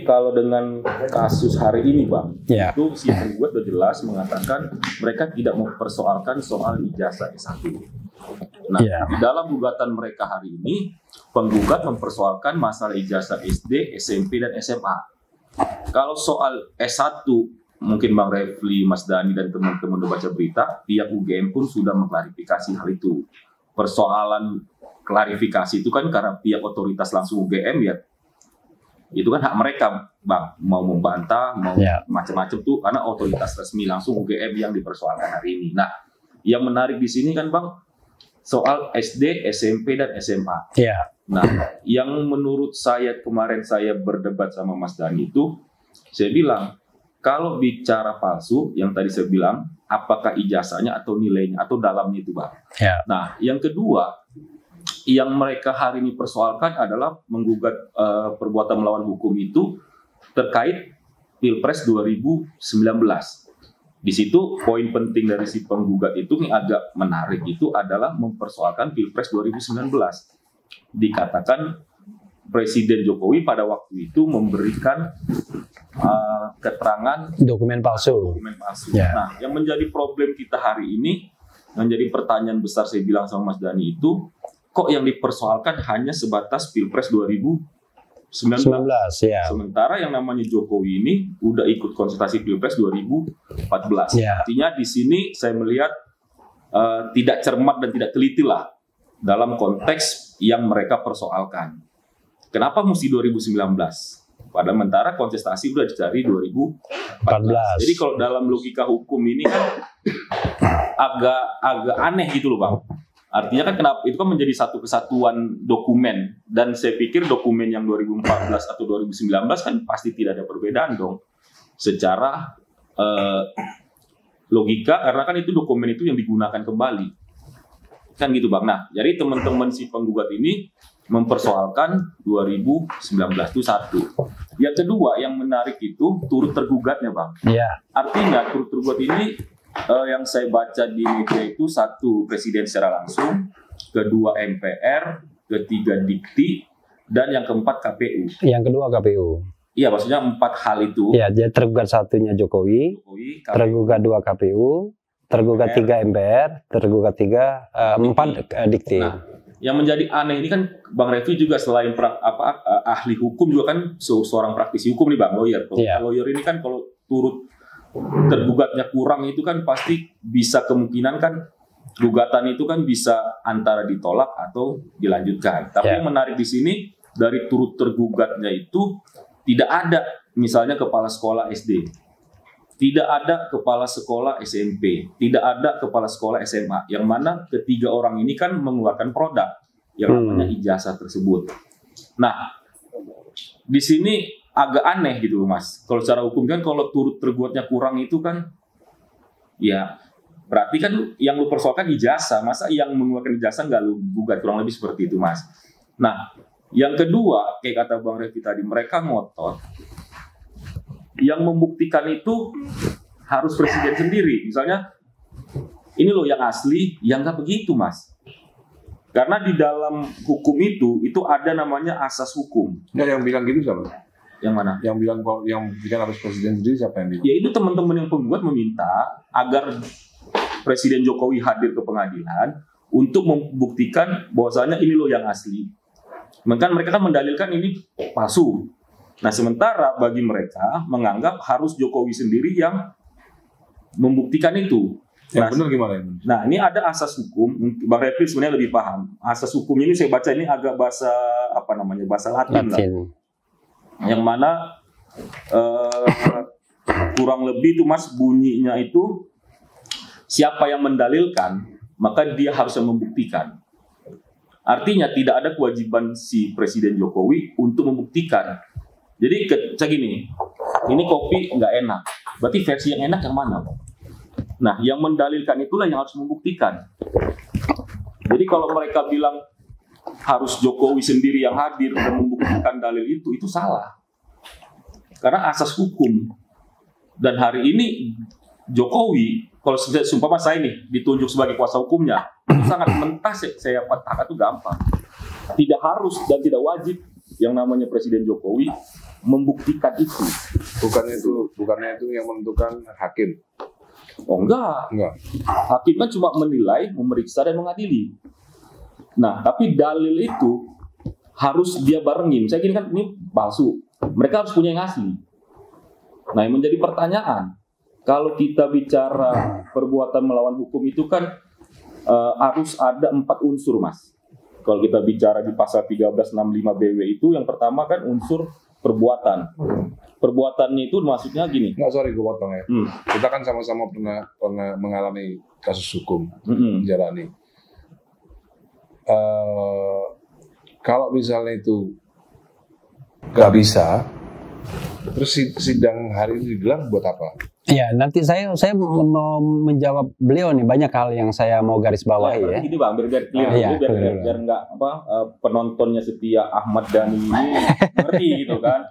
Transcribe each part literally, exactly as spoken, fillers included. Kalau dengan kasus hari ini Bang, yeah. itu si penggugat sudah jelas mengatakan mereka tidak mempersoalkan soal ijazah S satu. Nah, yeah. dalam gugatan mereka hari ini, penggugat mempersoalkan masalah ijazah S D, S M P, dan S M A. Kalau soal S satu, mungkin Bang Refly, Mas Dhani, dan teman-teman udah baca berita, pihak U G M pun sudah mengklarifikasi hal itu. Persoalan klarifikasi itu kan karena pihak otoritas langsung U G M ya, itu kan hak mereka Bang, mau membantah, mau yeah. macam-macam tuh, karena otoritas resmi langsung U G M yang dipersoalkan hari ini. Nah, yang menarik di sini kan Bang, soal S D, S M P, dan S M A. Yeah. Nah, yang menurut saya kemarin saya berdebat sama Mas Dhani itu, saya bilang, kalau bicara palsu, yang tadi saya bilang, apakah ijazahnya atau nilainya, atau dalamnya itu Bang. Yeah. Nah, yang kedua, yang mereka hari ini persoalkan adalah menggugat uh, perbuatan melawan hukum itu terkait Pilpres dua ribu sembilan belas. Di situ poin penting dari si penggugat itu nih agak menarik, itu adalah mempersoalkan Pilpres dua ribu sembilan belas. Dikatakan Presiden Jokowi pada waktu itu memberikan uh, keterangan dokumen palsu. Dokumen palsu. Yeah. Nah, yang menjadi problem kita hari ini, yang jadi pertanyaan besar saya bilang sama Mas Dhani itu, kok yang dipersoalkan hanya sebatas Pilpres dua ribu sembilan belas. Ya. Sementara yang namanya Jokowi ini udah ikut konsultasi Pilpres dua ribu empat belas. Ya. Artinya di sini saya melihat uh, tidak cermat dan tidak teliti lah dalam konteks yang mereka persoalkan. Kenapa mesti dua ribu sembilan belas? Padahal mentara kontestasi udah dicari dua ribu empat belas. Jadi kalau dalam logika hukum ini kan agak agak aneh gitu loh Bang. Artinya kan kenapa itu kan menjadi satu kesatuan dokumen, dan saya pikir dokumen yang dua ribu empat belas atau dua ribu sembilan belas kan pasti tidak ada perbedaan dong secara eh, logika, karena kan itu dokumen itu yang digunakan kembali kan gitu Bang. Nah, jadi teman-teman si penggugat ini mempersoalkan dua ribu sembilan belas itu satu. Yang kedua yang menarik itu turut tergugatnya Bang. Iya. Artinya turut tergugat ini Uh, yang saya baca di media itu satu presiden secara langsung, kedua M P R, ketiga Dikti, dan yang keempat K P U. Yang kedua K P U. Iya, maksudnya empat hal itu. Iya, jadi tergugat satunya Jokowi, Jokowi tergugat dua K P U, tergugat M P R, tiga M P R, tergugat tiga uh, empat uh, Dikti. Nah, yang menjadi aneh ini kan Bang Refly juga selain pra, apa uh, ahli hukum juga kan seorang praktisi hukum nih Bang, lawyer. Kalau yeah. lawyer ini kan kalau turut tergugatnya kurang itu kan pasti bisa kemungkinan kan gugatan itu kan bisa antara ditolak atau dilanjutkan. Tapi yeah. yang menarik di sini dari turut tergugatnya itu tidak ada misalnya kepala sekolah S D, tidak ada kepala sekolah S M P, tidak ada kepala sekolah S M A. Yang mana ketiga orang ini kan mengeluarkan produk yang namanya hmm. ijazah tersebut. Nah, di sini agak aneh gitu Mas. Kalau secara hukum kan kalau turut tergugatnya kurang itu kan ya berarti kan yang lu persoalkan ijazah, masa yang mengeluarkan ijazah nggak lu gugat, kurang lebih seperti itu Mas. Nah, yang kedua kayak kata Bang Refly tadi, mereka ngotot. Yang membuktikan itu harus presiden sendiri. Misalnya ini loh yang asli, yang nggak begitu Mas. Karena di dalam hukum itu itu ada namanya asas hukum. Ya, yang bilang gitu siapa? Yang mana? Yang bilang yang bilang harus presiden sendiri siapa yang bilang? Ya itu teman-teman yang penggugat meminta agar Presiden Jokowi hadir ke pengadilan untuk membuktikan bahwasannya ini loh yang asli. Maka mereka kan mendalilkan ini palsu. Nah, sementara bagi mereka menganggap harus Jokowi sendiri yang membuktikan itu. Yang nah, benar gimana ini? Nah, ini ada asas hukum. Bang Refly sebenarnya lebih paham. Asas hukum ini saya baca ini agak bahasa apa namanya? Bahasa Latin lah. Yang mana eh, kurang lebih itu Mas bunyinya itu siapa yang mendalilkan maka dia harus yang membuktikan. Artinya tidak ada kewajiban si Presiden Jokowi untuk membuktikan. Jadi kayak gini, ini kopi nggak enak, berarti versi yang enak yang mana? Nah, yang mendalilkan itulah yang harus membuktikan. Jadi kalau mereka bilang harus Jokowi sendiri yang hadir dan membuktikan dalil itu, itu salah. Karena asas hukum. Dan hari ini Jokowi, kalau sumpah saya ini ditunjuk sebagai kuasa hukumnya, itu sangat mentah saya patahkan itu gampang. Tidak harus dan tidak wajib yang namanya Presiden Jokowi membuktikan itu. Bukan itu, bukannya itu yang menentukan hakim. Oh enggak, enggak. Hakim kan cuma menilai, memeriksa dan mengadili. Nah, tapi dalil itu harus dia barengin. Saya kira kan ini palsu. Mereka harus punya yang asli. Nah, yang menjadi pertanyaan, kalau kita bicara perbuatan melawan hukum itu kan e, harus ada empat unsur, Mas. Kalau kita bicara di pasal tiga belas enam puluh lima B W itu, yang pertama kan unsur perbuatan. Perbuatannya itu maksudnya gini. Nggak, sorry gue potong ya. Hmm. Kita kan sama-sama pernah, pernah mengalami kasus hukum, hmm. menjalani. Uh, kalau misalnya itu nggak bisa, terus sidang hari ini digelar buat apa? Ya, nanti saya saya mau menjawab beliau nih, banyak hal yang saya mau garis bawahi ya. Ini Bang, biar biar clear, ah, iya, biar, biar, biar nggak apa penontonnya setia Ahmad Dhani ini ngerti gitu kan.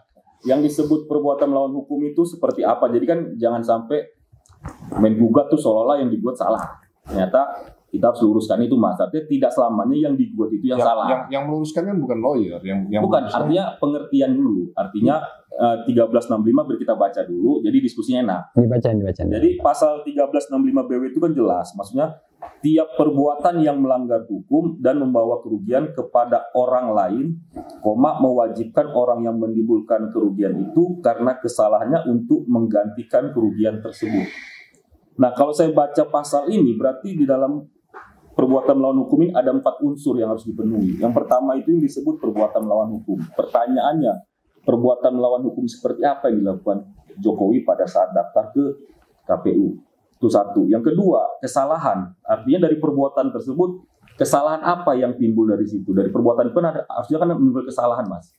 Yang disebut perbuatan melawan hukum itu seperti apa? Jadi kan jangan sampai main gugat tuh seolah-olah yang dibuat salah. Ternyata kita harus luruskan itu, Mas. Artinya tidak selamanya yang dibuat itu yang, yang salah. Yang, yang meluruskan kan bukan lawyer. Yang, yang bukan, meluruskan. Artinya pengertian dulu. Artinya hmm. uh, tiga belas enam puluh lima biar kita baca dulu, jadi diskusinya enak. Dibacain, dibacain. Jadi pasal tiga belas enam puluh lima B W itu kan jelas. Maksudnya tiap perbuatan yang melanggar hukum dan membawa kerugian kepada orang lain, koma mewajibkan orang yang menimbulkan kerugian itu karena kesalahannya untuk menggantikan kerugian tersebut. Nah, kalau saya baca pasal ini, berarti di dalam perbuatan melawan hukum ini ada empat unsur yang harus dipenuhi. Yang pertama itu yang disebut perbuatan melawan hukum. Pertanyaannya, perbuatan melawan hukum seperti apa yang dilakukan Jokowi pada saat daftar ke K P U? Itu satu. Yang kedua, kesalahan. Artinya dari perbuatan tersebut, kesalahan apa yang timbul dari situ? Dari perbuatan itu harusnya kan menimbul kesalahan, Mas.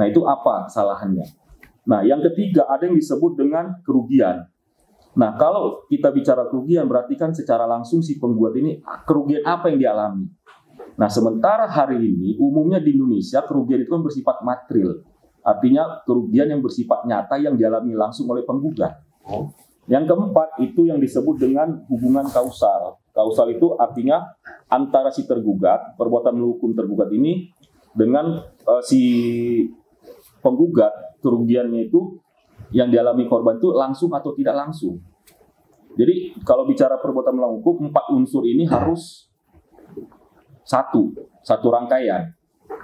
Nah, itu apa kesalahannya? Nah, yang ketiga ada yang disebut dengan kerugian. Nah, kalau kita bicara kerugian, berarti kan secara langsung si penggugat ini kerugian apa yang dialami. Nah, sementara hari ini umumnya di Indonesia kerugian itu kan bersifat material. Artinya kerugian yang bersifat nyata yang dialami langsung oleh penggugat. Oh. Yang keempat itu yang disebut dengan hubungan kausal. Kausal itu artinya antara si tergugat, perbuatan melawan hukum tergugat ini dengan uh, si penggugat, kerugiannya itu yang dialami korban itu langsung atau tidak langsung. Jadi kalau bicara perbuatan melawan hukum, empat unsur ini harus satu, satu rangkaian.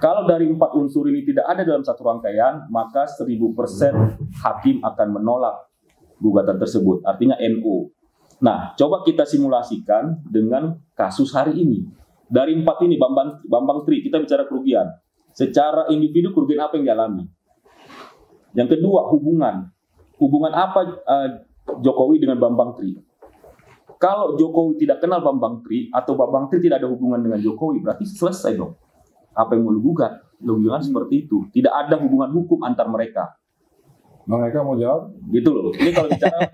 Kalau dari empat unsur ini tidak ada dalam satu rangkaian, maka seribu persen hakim akan menolak gugatan tersebut, artinya N O. Nah, coba kita simulasikan dengan kasus hari ini. Dari empat ini, Bambang, Bambang Tri, kita bicara kerugian. Secara individu kerugian apa yang dialami? Yang kedua, hubungan. Hubungan apa uh, Jokowi dengan Bambang Tri? Kalau Jokowi tidak kenal Bambang Tri atau Bambang Tri tidak ada hubungan dengan Jokowi, berarti selesai dong. Apa yang mau digugat? Hubungan seperti itu. Tidak ada hubungan hukum antar mereka. Mereka mau jawab? Gitu loh. Ini kalau bicara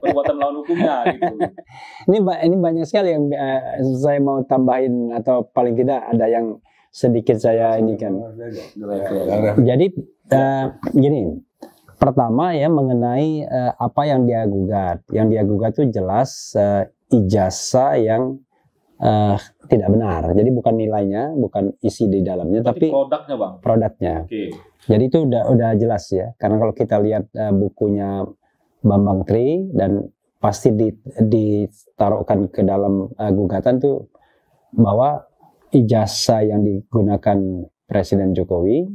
perbuatan melawan hukumnya. Gitu. Ini, ini banyak sekali yang uh, saya mau tambahin atau paling tidak ada yang sedikit saya ini kan. Jadi uh, gini, pertama ya mengenai uh, apa yang dia gugat, yang dia gugat itu jelas uh, ijazah yang uh, tidak benar. Jadi bukan nilainya, bukan isi di dalamnya, tapi, tapi produknya, Bang. Produknya. Okay. Jadi itu udah udah jelas ya. Karena kalau kita lihat uh, bukunya Bambang Tri dan pasti ditaruhkan ke dalam uh, gugatan tuh bahwa ijazah yang digunakan Presiden Jokowi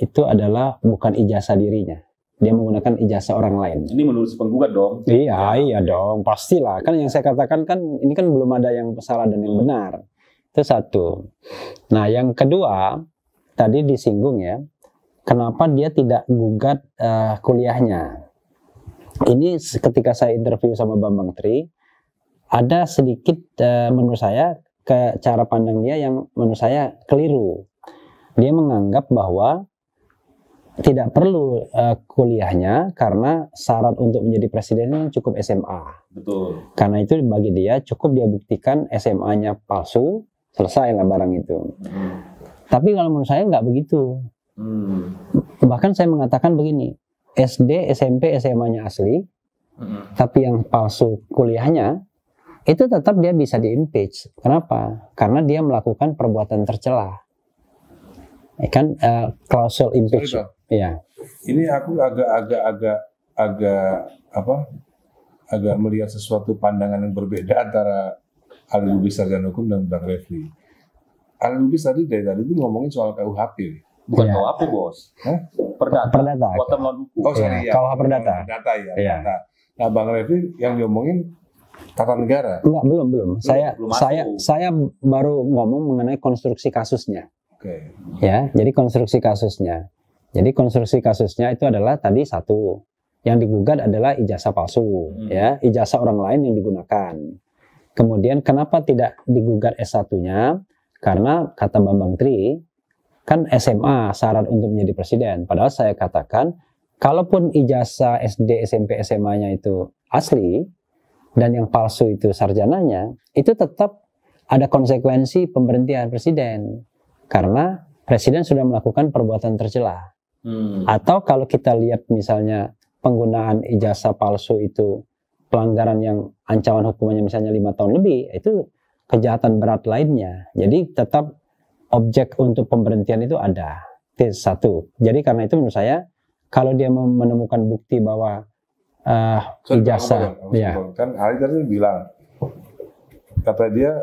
itu adalah bukan ijazah dirinya. Dia menggunakan ijazah orang lain. Ini menurut penggugat dong? Iya, ya. iya dong. Pastilah. Kan yang saya katakan kan ini kan belum ada yang salah dan yang benar. Itu satu. Nah, yang kedua, tadi disinggung ya, kenapa dia tidak gugat uh, kuliahnya. Ini ketika saya interview sama Bambang Tri, ada sedikit uh, menurut saya, ke cara pandang dia yang menurut saya keliru. Dia menganggap bahwa tidak perlu uh, kuliahnya karena syarat untuk menjadi presiden cukup S M A. Betul. Karena itu bagi dia cukup dia buktikan S M A-nya palsu, selesailah barang itu. Hmm. Tapi kalau menurut saya nggak begitu. Hmm. Bahkan saya mengatakan begini, S D, S M P, S M A-nya asli, hmm. tapi yang palsu kuliahnya, itu tetap dia bisa di-impeach. Kenapa? Karena dia melakukan perbuatan tercela. Kan uh, klausul impeachment. Ya. ini aku agak-agak-agak agak apa? Agak melihat sesuatu pandangan yang berbeda antara ahli lubis sarjana hukum dan Bang Refly. Ahli lubis tadi dari tadi itu ngomongin soal K U H P, bukan ya. K U H P bos, Hah? Perdata. Perdata. Oh sorry, ya. K U H Perdata. Perdata ya. ya. Perdata. Nah Bang Refly yang diomongin tata negara. Enggak, belum belum. belum saya belum saya saya baru ngomong mengenai konstruksi kasusnya. Oke. Okay. Ya, jadi konstruksi kasusnya. Jadi konstruksi kasusnya itu adalah tadi satu, yang digugat adalah ijazah palsu, hmm. ya, ijazah orang lain yang digunakan. Kemudian kenapa tidak digugat S satu-nya? Karena kata Bambang Tri, kan S M A syarat untuk menjadi presiden. Padahal saya katakan, kalaupun ijazah S D, S M P, S M A-nya itu asli, dan yang palsu itu sarjananya, itu tetap ada konsekuensi pemberhentian presiden. Karena presiden sudah melakukan perbuatan tercela. Hmm. Atau kalau kita lihat misalnya penggunaan ijazah palsu itu pelanggaran yang ancaman hukumannya misalnya lima tahun lebih, itu kejahatan berat lainnya. Jadi tetap objek untuk pemberhentian itu ada. Itu satu. Jadi karena itu menurut saya, kalau dia menemukan bukti bahwa uh, so, ijazah, ya. Kan Ali tadi bilang, kata dia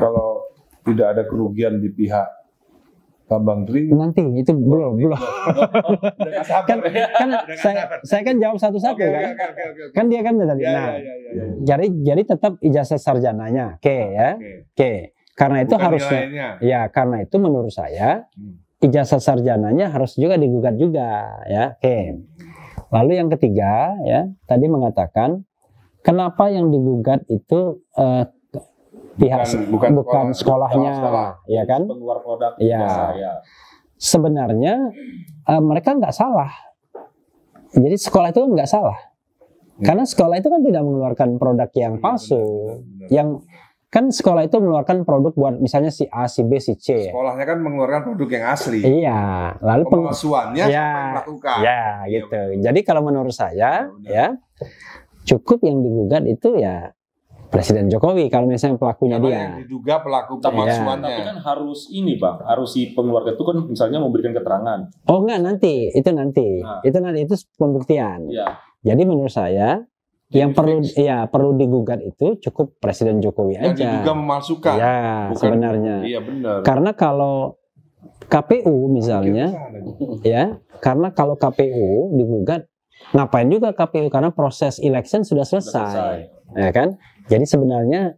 kalau tidak ada kerugian di pihak Bambang Tri, nanti itu belum belum. Kan, kan saya, saya kan jawab satu-satu okay, kan, okay, okay, okay. kan dia kan tadi. Ya, nah, ya, ya, ya. jadi jadi tetap ijazah sarjananya, oke okay, ya, oke. Okay. Okay. Karena itu bukan harusnya, nilainya. Ya karena itu menurut saya. Hmm. Ijazah sarjananya harus juga digugat juga, ya. Oke. Lalu yang ketiga, ya, tadi mengatakan kenapa yang digugat itu eh, pihak bukan, bukan, bukan sekolahnya, sekolah, ya kan? Pengeluar produk ya. Saya. Sebenarnya eh, mereka nggak salah. Jadi sekolah itu nggak salah, hmm. karena sekolah itu kan tidak mengeluarkan produk yang palsu, benar, benar. yang Kan sekolah itu mengeluarkan produk buat misalnya si A, si B, si C. Sekolahnya kan mengeluarkan produk yang asli. Iya. Lalu pengasuhannya ya, melakukan. Ya, gitu. Jadi kalau menurut saya, ya, ya cukup yang digugat itu ya Presiden Jokowi kalau misalnya pelakunya ya, dia. Yang diduga pelaku pengasuhannya. Ya. Tapi kan harus ini bang, harus si pengeluarga itu kan misalnya memberikan keterangan. Oh enggak, nanti itu nanti, nah. itu nanti itu pembuktian. Ya. Jadi menurut saya. Yang perlu ya perlu digugat itu cukup Presiden Jokowi yang aja. Yang diduga memalsukan. Ya, bukan, sebenarnya. Iya benar. Karena kalau K P U misalnya, ya, karena kalau K P U digugat, ngapain juga K P U karena proses election sudah selesai, sudah selesai. Ya kan? Jadi sebenarnya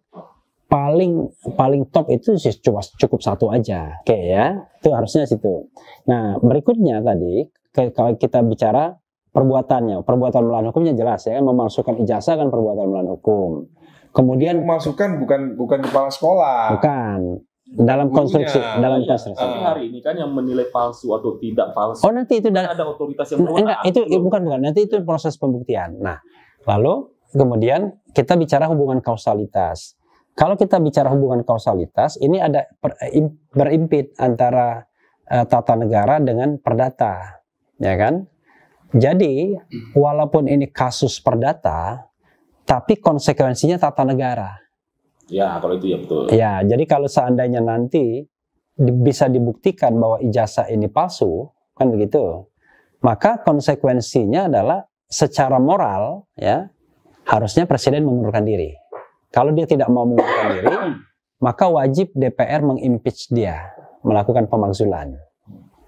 paling paling top itu cuma cukup satu aja, oke ya? Itu harusnya situ. Nah berikutnya tadi kalau kita bicara perbuatannya, perbuatan melawan hukumnya jelas ya, memalsukan ijazah kan perbuatan melawan hukum. Kemudian memalsukan bukan bukan kepala sekolah. Bukan. Dalam konstruksi, Bunya. dalam ya, konstruksi. Tapi hari ini kan yang menilai palsu atau tidak palsu. Oh, nanti itu ada otoritas yang berwenang. Itu ya, bukan bukan. Nanti itu proses pembuktian. Nah, lalu kemudian kita bicara hubungan kausalitas. Kalau kita bicara hubungan kausalitas, ini ada per, im, berimpit antara uh, tata negara dengan perdata. Ya kan? Jadi, walaupun ini kasus perdata, tapi konsekuensinya tata negara. Ya, kalau itu ya betul. Ya, jadi kalau seandainya nanti di, bisa dibuktikan bahwa ijazah ini palsu, kan begitu, maka konsekuensinya adalah secara moral, ya, harusnya presiden mengundurkan diri. Kalau dia tidak mau mengundurkan diri, maka wajib D P R mengimpeach dia, melakukan pemakzulan.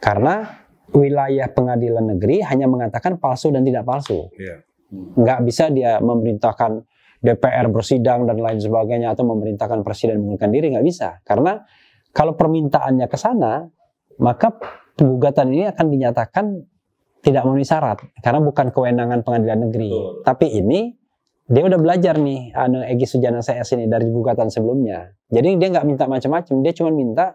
Karena wilayah Pengadilan Negeri hanya mengatakan palsu dan tidak palsu, yeah. nggak bisa dia memerintahkan D P R bersidang dan lain sebagainya atau memerintahkan presiden mengundurkan diri, nggak bisa. Karena kalau permintaannya ke sana, maka gugatan ini akan dinyatakan tidak memenuhi syarat karena bukan kewenangan Pengadilan Negeri. Betul. Tapi ini dia udah belajar nih, anu Egi Sujana C S ini dari gugatan sebelumnya. Jadi dia nggak minta macam-macam, dia cuma minta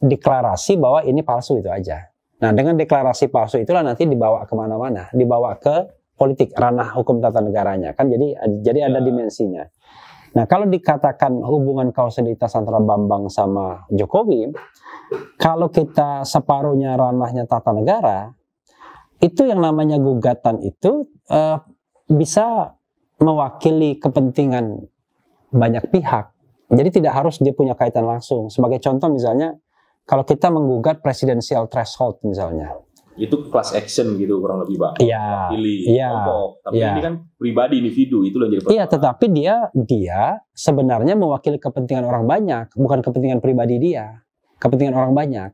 deklarasi bahwa ini palsu itu aja. Nah, dengan deklarasi palsu itulah nanti dibawa kemana-mana, dibawa ke politik, ranah hukum tata negaranya, kan jadi jadi ada dimensinya. Nah, kalau dikatakan hubungan kausalitas antara Bambang sama Jokowi, kalau kita separuhnya ranahnya tata negara, itu yang namanya gugatan itu eh, bisa mewakili kepentingan banyak pihak. Jadi tidak harus dia punya kaitan langsung. Sebagai contoh misalnya, kalau kita menggugat presidensial threshold misalnya, itu class action gitu kurang lebih Pak. Iya. Iya. Tapi ya. Ini kan pribadi individu itu loh jadi. Iya, tetapi dia dia sebenarnya mewakili kepentingan orang banyak, bukan kepentingan pribadi dia, kepentingan orang banyak.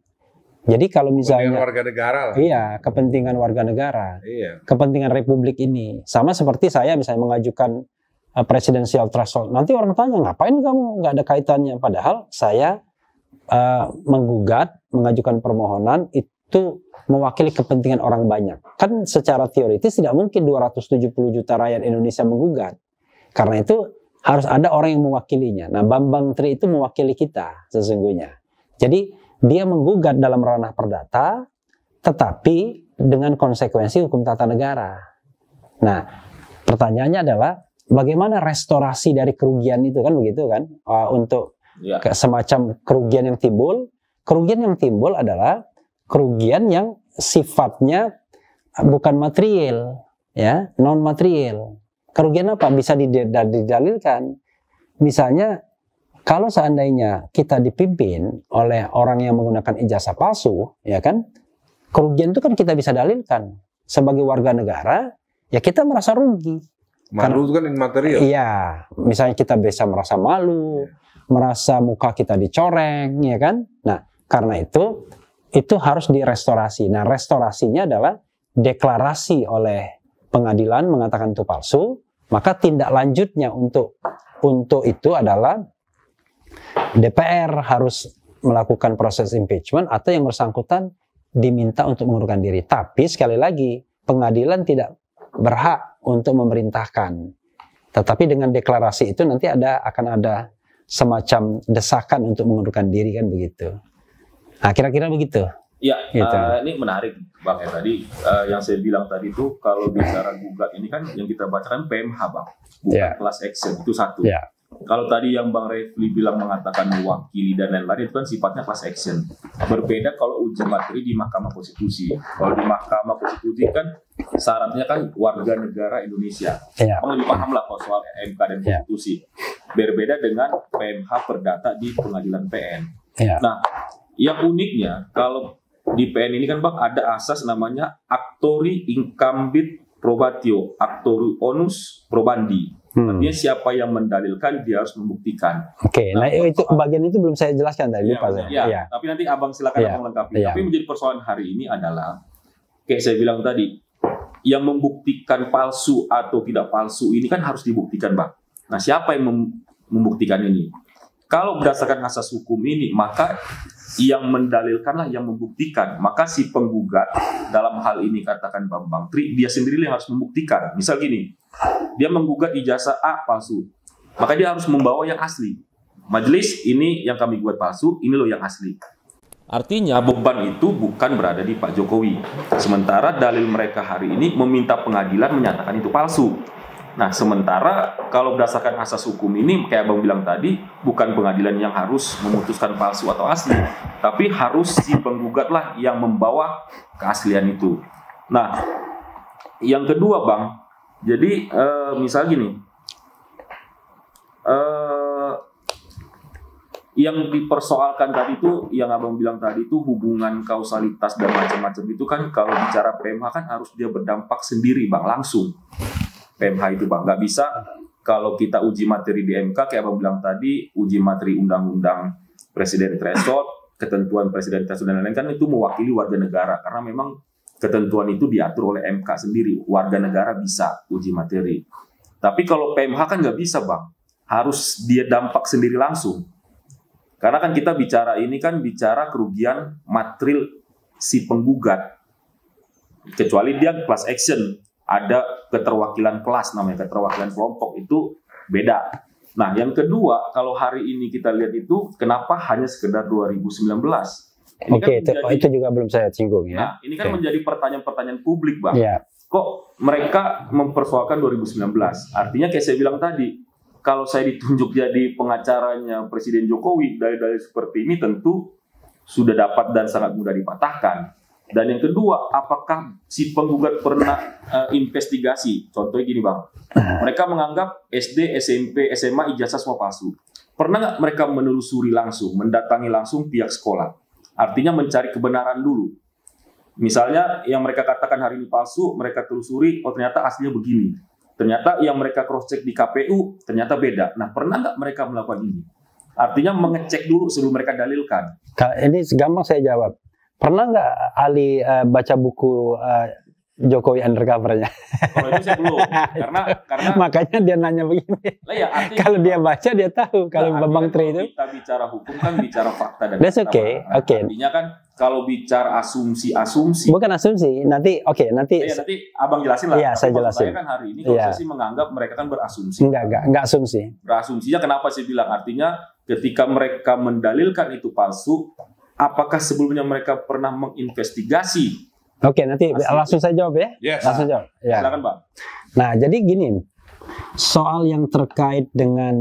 Jadi kalau misalnya kepentingan warga negara lah. Iya, kepentingan warga negara. Iya. Kepentingan republik ini. Sama seperti saya misalnya mengajukan uh, presidential threshold. Nanti orang tanya, "Ngapain kamu? Nggak ada kaitannya." Padahal saya uh, menggugat, mengajukan permohonan itu itu mewakili kepentingan orang banyak. Kan secara teoritis tidak mungkin dua ratus tujuh puluh juta rakyat Indonesia menggugat. Karena itu harus ada orang yang mewakilinya. Nah, Bambang Tri itu mewakili kita sesungguhnya. Jadi dia menggugat dalam ranah perdata, tetapi dengan konsekuensi hukum tata negara. Nah, pertanyaannya adalah bagaimana restorasi dari kerugian itu kan begitu kan? Uh, untuk ya. Semacam kerugian yang timbul. Kerugian yang timbul adalah kerugian yang sifatnya bukan material, ya, non material. Kerugian apa bisa didalilkan? Misalnya, kalau seandainya kita dipimpin oleh orang yang menggunakan ijazah palsu, ya kan, kerugian itu kan kita bisa dalilkan sebagai warga negara, ya kita merasa rugi. Malu itu kan material. Iya, misalnya kita bisa merasa malu, ya. Merasa muka kita dicoreng, ya kan. Nah, karena itu. Itu harus direstorasi. Nah, restorasinya adalah deklarasi oleh pengadilan mengatakan itu palsu, maka tindak lanjutnya untuk untuk itu adalah D P R harus melakukan proses impeachment atau yang bersangkutan diminta untuk mengundurkan diri. Tapi sekali lagi, pengadilan tidak berhak untuk memerintahkan. Tetapi dengan deklarasi itu nanti ada akan ada semacam desakan untuk mengundurkan diri kan begitu. Nah, kira-kira begitu. Ya, gitu. uh, ini menarik Bang ya tadi uh, yang saya bilang tadi itu kalau bicara gugat ini kan yang kita baca kan P M H Bang, bukan yeah. Class action itu satu. Yeah. Kalau tadi yang Bang Refly bilang mengatakan mewakili dan lain-lain itu kan sifatnya class action. Berbeda kalau uji materi di Mahkamah Konstitusi. Kalau di Mahkamah Konstitusi kan syaratnya kan warga negara Indonesia. Yeah. Bang lebih paham lah soal M K dan konstitusi. Yeah. Berbeda dengan P M H perdata di Pengadilan P N. Yeah. Nah. Yang uniknya kalau di P N ini kan Bang ada asas namanya actori incumbit probatio, actori onus probandi. Hmm. Artinya siapa yang mendalilkan dia harus membuktikan. Oke, okay. Nah, nah itu bagian itu belum saya jelaskan tadi ya, lupa saya. Ya, ya. Tapi nanti Abang silakan ya. Abang lengkapi. Ya. Tapi menjadi persoalan hari ini adalah kayak saya bilang tadi, yang membuktikan palsu atau tidak palsu ini kan harus dibuktikan Bang. Nah, siapa yang mem membuktikan ini? Kalau berdasarkan asas hukum ini, maka yang mendalilkanlah yang membuktikan. Maka si penggugat dalam hal ini katakan Bambang Tri, dia sendiri yang harus membuktikan. Misal gini, dia menggugat ijazah A palsu, maka dia harus membawa yang asli. Majelis ini yang kami buat palsu, ini loh yang asli. Artinya beban itu bukan berada di Pak Jokowi. Sementara dalil mereka hari ini meminta pengadilan menyatakan itu palsu. Nah, sementara kalau berdasarkan asas hukum ini, kayak Abang bilang tadi, bukan pengadilan yang harus memutuskan palsu atau asli, tapi harus si penggugatlah yang membawa keaslian itu. Nah, yang kedua Bang, jadi eh, misal gini, eh, yang dipersoalkan tadi itu, yang Abang bilang tadi itu hubungan kausalitas dan macam-macam itu kan kalau bicara P M H kan harus dia berdampak sendiri Bang, langsung. P M H itu Bang, nggak bisa kalau kita uji materi di M K kayak Abang bilang tadi, uji materi undang-undang presiden threshold, ketentuan presiden threshold dan lain-lain kan itu mewakili warga negara karena memang ketentuan itu diatur oleh M K sendiri, warga negara bisa uji materi. Tapi kalau P M H kan nggak bisa Bang, harus dia dampak sendiri langsung. Karena kan kita bicara ini kan bicara kerugian material si penggugat, kecuali dia class action. Ada keterwakilan kelas namanya, keterwakilan kelompok itu beda. Nah, yang kedua, kalau hari ini kita lihat itu, kenapa hanya sekedar dua ribu sembilan belas? Ini Oke, kan itu, menjadi, itu juga belum saya singgung ya. Nah, ini kan Oke. menjadi pertanyaan-pertanyaan publik Bang. Ya. Kok mereka mempersoalkan dua ribu sembilan belas? Artinya kayak saya bilang tadi, kalau saya ditunjuk jadi pengacaranya Presiden Jokowi, dalil-dalil seperti ini tentu sudah dapat dan sangat mudah dipatahkan. Dan yang kedua, apakah si penggugat pernah uh, investigasi? Contohnya gini Bang, mereka menganggap S D, S M P, S M A ijazah semua palsu. Pernah nggak mereka menelusuri langsung, mendatangi langsung pihak sekolah? Artinya mencari kebenaran dulu. Misalnya yang mereka katakan hari ini palsu, mereka telusuri, oh ternyata aslinya begini. Ternyata yang mereka cross-check di K P U ternyata beda. Nah, pernah nggak mereka melakukan ini? Artinya mengecek dulu sebelum mereka dalilkan. Ini gampang saya jawab. Pernah nggak Ali uh, baca buku uh, Jokowi undercover-nya? Kalau itu saya belum. Karena, karena makanya dia nanya begini. Lah ya, artinya, kalau dia baca dia tahu. Kalau nah, Bambang Tri itu. Kita bicara hukum kan bicara fakta dan fakta. That's okay. Nah, okay. Artinya kan kalau bicara asumsi-asumsi. Bukan asumsi, nanti oke, okay, nanti ya, nanti Abang jelasin lah. Iya, saya jelasin. Saya kan hari ini ya. Saya sih menganggap mereka kan berasumsi. Enggak, enggak, enggak asumsi. Berasumsinya kenapa saya bilang? Artinya ketika mereka mendalilkan itu palsu, apakah sebelumnya mereka pernah menginvestigasi? Oke, okay, nanti asumsi. Langsung saya jawab ya. Yes. Langsung jawab. Ya. Silakan, Bang. Nah, jadi gini. Soal yang terkait dengan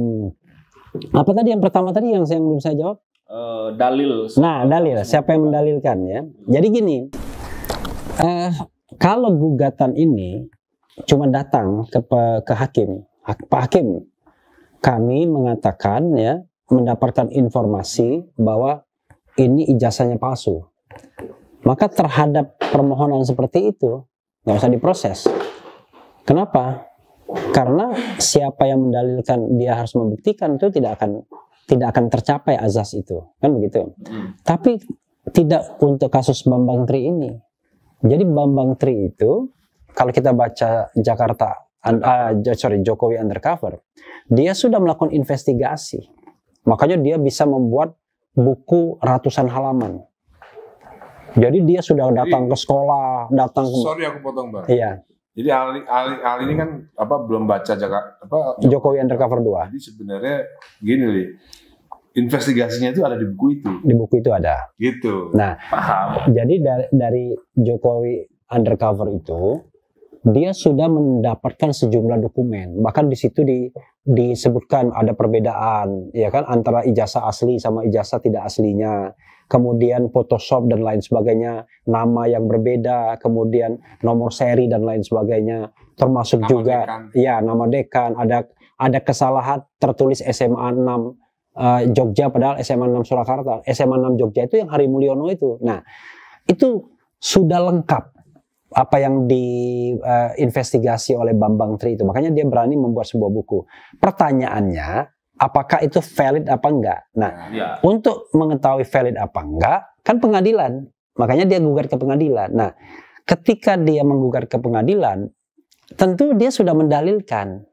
apa tadi yang pertama tadi yang saya belum saya jawab? Uh, dalil. Nah, dalil. Siapa yang mendalilkan ya? Jadi gini, uh, kalau gugatan ini cuma datang ke ke hakim, Pak Hakim, kami mengatakan ya mendapatkan informasi bahwa ini ijazahnya palsu, maka terhadap permohonan seperti itu nggak usah diproses. Kenapa? Karena siapa yang mendalilkan dia harus membuktikan itu tidak akan tidak akan tercapai azas itu, kan begitu. Hmm. Tapi tidak untuk kasus Bambang Tri ini. Jadi Bambang Tri itu kalau kita baca Jakarta, uh, sorry Jokowi undercover, dia sudah melakukan investigasi, makanya dia bisa membuat buku ratusan halaman. Jadi dia sudah datang jadi, ke sekolah, datang. Sorry aku potong Bang. Iya. Jadi Ali, Ali, Ali ini kan apa belum baca Jakarta apa Jokowi undercover dua. Jadi sebenarnya gini nih, investigasinya itu ada di buku itu. Di buku itu ada. Gitu. Nah, paham. Jadi dari, dari Jokowi undercover itu dia sudah mendapatkan sejumlah dokumen. Bahkan di situ di, disebutkan ada perbedaan, ya kan, antara ijazah asli sama ijazah tidak aslinya. Kemudian Photoshop dan lain sebagainya, nama yang berbeda, kemudian nomor seri dan lain sebagainya, termasuk nama juga dekan. Ya nama dekan, ada ada kesalahan tertulis S M A enam uh, Jogja padahal S M A enam Surakarta, S M A enam Jogja itu yang Harimulyono itu. Nah, itu sudah lengkap apa yang diinvestigasi uh, oleh Bambang Tri itu. Makanya dia berani membuat sebuah buku. Pertanyaannya apakah itu valid apa enggak? Nah, ya. Untuk mengetahui valid apa enggak, kan pengadilan. Makanya dia gugat ke pengadilan. Nah, ketika dia menggugat ke pengadilan, tentu dia sudah mendalilkan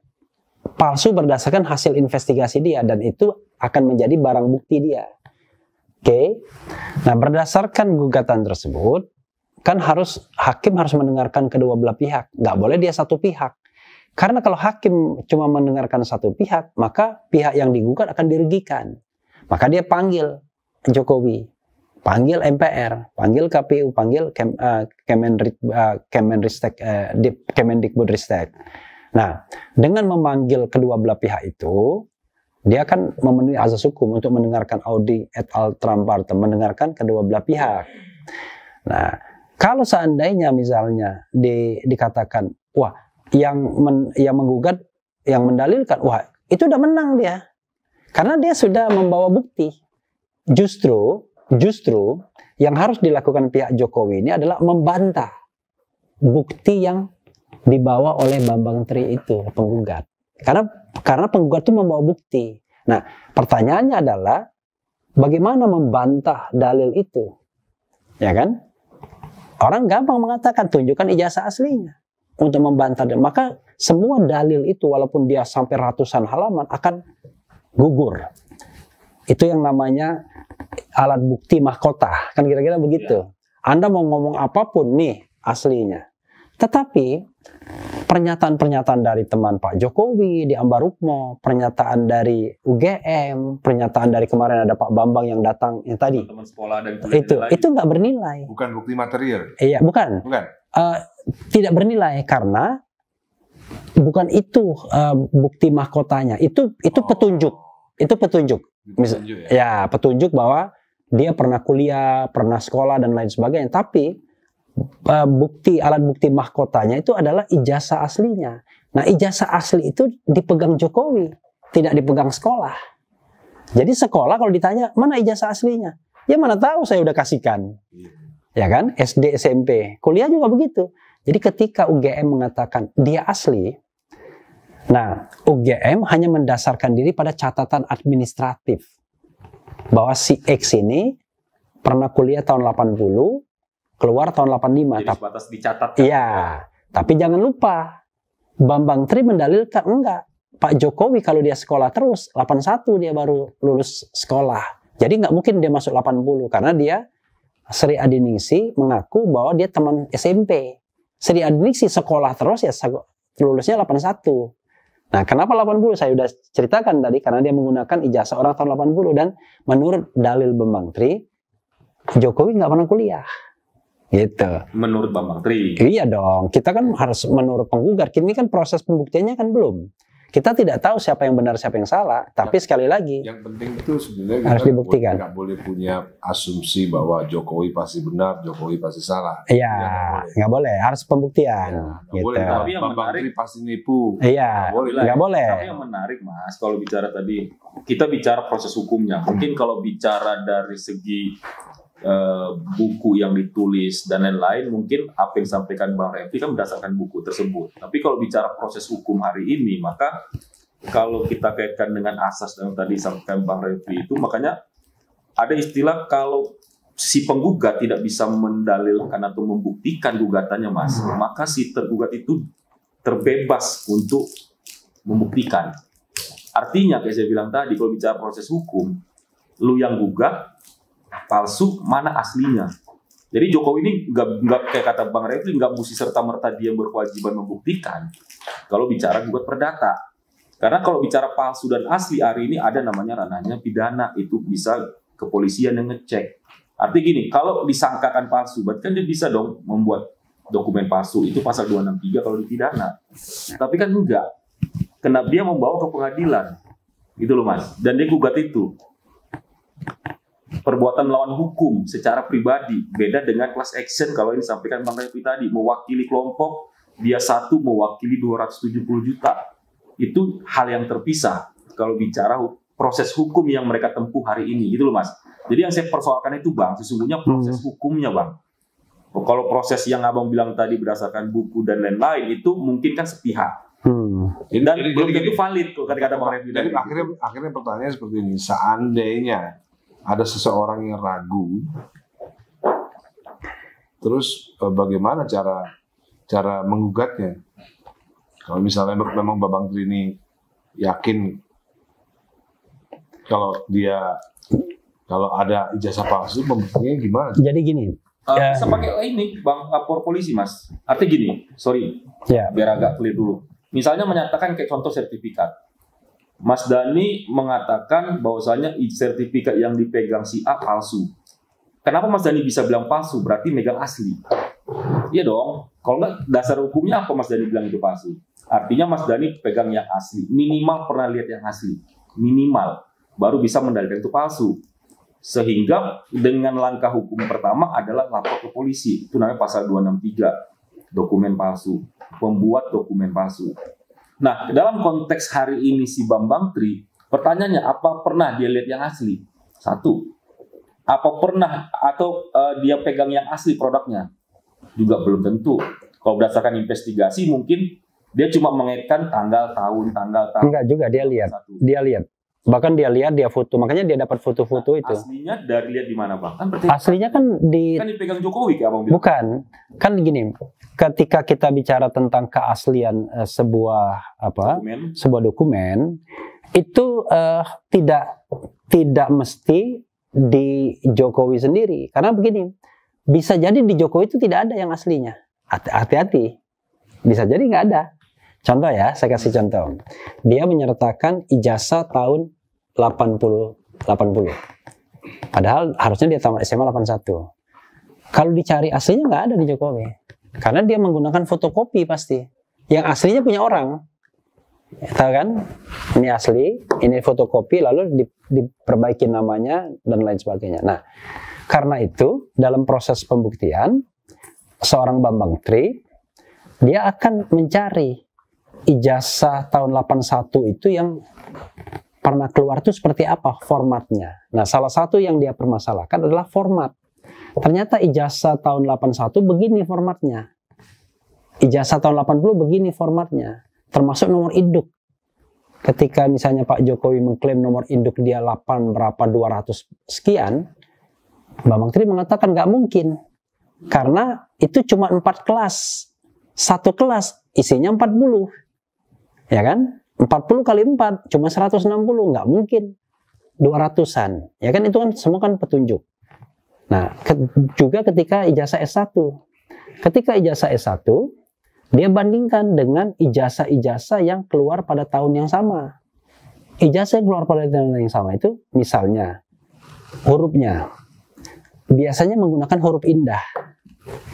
palsu berdasarkan hasil investigasi dia. Dan itu akan menjadi barang bukti dia. Oke? Okay? Nah, berdasarkan gugatan tersebut, kan harus hakim harus mendengarkan kedua belah pihak. Nggak boleh dia satu pihak. Karena kalau hakim cuma mendengarkan satu pihak, maka pihak yang digugat akan dirugikan. Maka dia panggil Jokowi, panggil M P R, panggil K P U, panggil Kem, uh, Kemenri, uh, Kemenristek, uh, Kemendikbudristek. Nah, dengan memanggil kedua belah pihak itu, dia akan memenuhi azas hukum untuk mendengarkan Audi et al. Trump partem, mendengarkan kedua belah pihak. Nah, kalau seandainya misalnya di, dikatakan, wah, Yang, men, yang menggugat, yang mendalilkan, wah itu udah menang dia, karena dia sudah membawa bukti. Justru, justru yang harus dilakukan pihak Jokowi ini adalah membantah bukti yang dibawa oleh Bambang Tri itu penggugat, karena karena penggugat itu membawa bukti. Nah, pertanyaannya adalah bagaimana membantah dalil itu, ya kan? Orang gampang mengatakan tunjukkan ijazah aslinya. Untuk membantah, dan maka semua dalil itu walaupun dia sampai ratusan halaman akan gugur. Itu yang namanya alat bukti mahkota, kan kira-kira begitu. Anda mau ngomong apapun nih aslinya, tetapi pernyataan-pernyataan dari teman Pak Jokowi di Ambarukmo, pernyataan dari U G M, pernyataan dari kemarin ada Pak Bambang yang datang yang tadi. Teman sekolah dan itu itu nggak bernilai. Bukan bukti material. Iya, bukan. Bukan. Uh, tidak bernilai karena bukan itu uh, bukti mahkotanya. Itu itu oh. petunjuk, itu petunjuk. petunjuk ya? ya petunjuk bahwa dia pernah kuliah, pernah sekolah dan lain sebagainya. Tapi uh, bukti alat bukti mahkotanya itu adalah ijazah aslinya. Nah, ijazah asli itu dipegang Jokowi, tidak dipegang sekolah. Jadi sekolah kalau ditanya mana ijazah aslinya, ya mana tahu saya udah kasihkan. ya kan? S D, S M P, kuliah juga begitu. Jadi ketika U G M mengatakan dia asli, nah U G M hanya mendasarkan diri pada catatan administratif bahwa si X ini pernah kuliah tahun delapan puluh, keluar tahun delapan puluh lima. Jadi sebatas dicatat. Iya, tapi jangan lupa Bambang Tri mendalilkan enggak. Pak Jokowi kalau dia sekolah terus, delapan puluh satu dia baru lulus sekolah. Jadi nggak mungkin dia masuk delapan puluh, karena dia, Sri Adiningsih mengaku bahwa dia teman S M P. Sri Adiningsih sekolah terus ya lulusnya delapan puluh satu. Nah kenapa delapan puluh? Saya sudah ceritakan tadi, karena dia menggunakan ijazah orang tahun delapan puluh, dan menurut dalil Bambang Tri, Jokowi nggak pernah kuliah. Gitu. Menurut Bambang Tri? Iya dong, kita kan harus menurut penggugat, ini kan proses pembuktiannya kan belum. Kita tidak tahu siapa yang benar, siapa yang salah, tapi yang, sekali lagi yang penting itu sebenarnya harus dibuktikan. Tidak boleh punya asumsi bahwa Jokowi pasti benar, Jokowi pasti salah. Iya, nggak boleh. boleh. Harus pembuktian. Ya, gitu. Boleh. Tapi yang Bambang menarik Tri pasti nipu. Iya, nggak boleh. Nggak boleh. Tapi yang menarik Mas, kalau bicara tadi kita bicara proses hukumnya. Mungkin kalau bicara dari segi Uh, buku yang ditulis dan lain-lain, mungkin apa yang disampaikan Bang Refly kan berdasarkan buku tersebut. Tapi kalau bicara proses hukum hari ini, maka kalau kita kaitkan dengan asas yang tadi disampaikan Bang Refly itu, makanya ada istilah kalau si penggugat tidak bisa mendalilkan atau membuktikan gugatannya, Mas, maka si tergugat itu terbebas untuk membuktikan. Artinya kayak saya bilang tadi, kalau bicara proses hukum, lu yang gugat palsu, mana aslinya. Jadi Jokowi ini nggak kayak kata Bang Refly, nggak mesti serta-merta dia berkewajiban membuktikan kalau bicara gugat perdata. Karena kalau bicara palsu dan asli hari ini ada namanya ranahnya pidana, itu bisa kepolisian yang ngecek. Artinya gini, kalau disangkakan palsu, berarti kan dia bisa dong membuat dokumen palsu, itu pasal dua enam tiga kalau dipidana. Tapi kan enggak, karena dia membawa ke pengadilan. Gitu loh Mas, dan dia gugat itu perbuatan melawan hukum secara pribadi, beda dengan class action kalau ini disampaikan Bang Refly tadi, mewakili kelompok, dia satu mewakili dua ratus tujuh puluh juta. Itu hal yang terpisah kalau bicara proses hukum yang mereka tempuh hari ini, gitu loh Mas. Jadi yang saya persoalkan itu Bang, sesungguhnya proses hukumnya Bang. Kalau proses yang Abang bilang tadi berdasarkan buku dan lain-lain, itu mungkin kan sepihak. Hmm. Dan jadi, belum tentu valid tuh kata-kata Bang Refly tadi. Akhirnya, akhirnya pertanyaan seperti ini, seandainya ada seseorang yang ragu, terus bagaimana cara cara menggugatnya? Kalau misalnya memang Bambang Tri ini yakin kalau dia kalau ada ijazah palsu, membuktinya gimana? Jadi gini, uh, ya. Bisa pakai ini Bang, lapor polisi Mas. Artinya gini, sorry, ya. Biar agak clear dulu. Misalnya menyatakan kayak contoh sertifikat. Mas Dhani mengatakan bahwasanya sertifikat yang dipegang si A palsu. Kenapa Mas Dhani bisa bilang palsu? Berarti megang asli. Iya dong. Kalau nggak, dasar hukumnya apa Mas Dhani bilang itu palsu? Artinya Mas Dhani pegang yang asli. Minimal pernah lihat yang asli. Minimal. Baru bisa mendalilkan itu palsu. Sehingga dengan langkah hukum pertama adalah lapor ke polisi. Itu namanya pasal dua enam tiga. Dokumen palsu. Pembuat dokumen palsu. Nah, dalam konteks hari ini si Bambang Tri, pertanyaannya apa pernah dia lihat yang asli? Satu. Apa pernah atau uh, dia pegang yang asli produknya? Juga belum tentu. Kalau berdasarkan investigasi mungkin dia cuma mengaitkan tanggal, tahun, tanggal, tahun. Enggak juga, dia lihat. Satu. Dia lihat. Bahkan dia lihat, dia foto, makanya dia dapat foto-foto nah, itu. Aslinya dari lihat di mana Bang? Kan aslinya kan di kan dipegang Jokowi kayak Abang bilang. Bukan, kan gini. Ketika kita bicara tentang keaslian uh, sebuah apa? Dokumen. Sebuah dokumen itu uh, tidak tidak mesti di Jokowi sendiri. Karena begini, bisa jadi di Jokowi itu tidak ada yang aslinya. Hati-hati. Bisa jadi nggak ada. Contoh ya, saya kasih contoh. Dia menyertakan ijazah tahun delapan puluh. delapan puluh. Padahal harusnya dia tamat S M A delapan puluh satu. Kalau dicari aslinya nggak ada di Jokowi. Karena dia menggunakan fotokopi pasti. Yang aslinya punya orang. Tahu kan? Ini asli, ini fotokopi, lalu diperbaiki namanya, dan lain sebagainya. Nah, karena itu dalam proses pembuktian, seorang Bambang Tri, dia akan mencari ijazah tahun delapan puluh satu itu yang pernah keluar itu seperti apa formatnya. Nah, salah satu yang dia permasalahkan adalah format. Ternyata ijazah tahun delapan puluh satu begini formatnya. Ijazah tahun delapan puluh begini formatnya. Termasuk nomor induk. Ketika misalnya Pak Jokowi mengklaim nomor induk dia delapan berapa dua ratus sekian, Bambang Tri mengatakan nggak mungkin. Karena itu cuma empat kelas. Satu kelas isinya empat puluh. Ya kan? empat puluh kali empat cuma seratus enam puluh, nggak mungkin. dua ratusan. Ya kan, itu kan semua kan petunjuk. Nah, ke, juga ketika ijazah S satu. Ketika ijazah S satu, dia bandingkan dengan ijazah-ijazah yang keluar pada tahun yang sama. Ijazah yang keluar pada tahun yang sama itu, misalnya, hurufnya. Biasanya menggunakan huruf indah.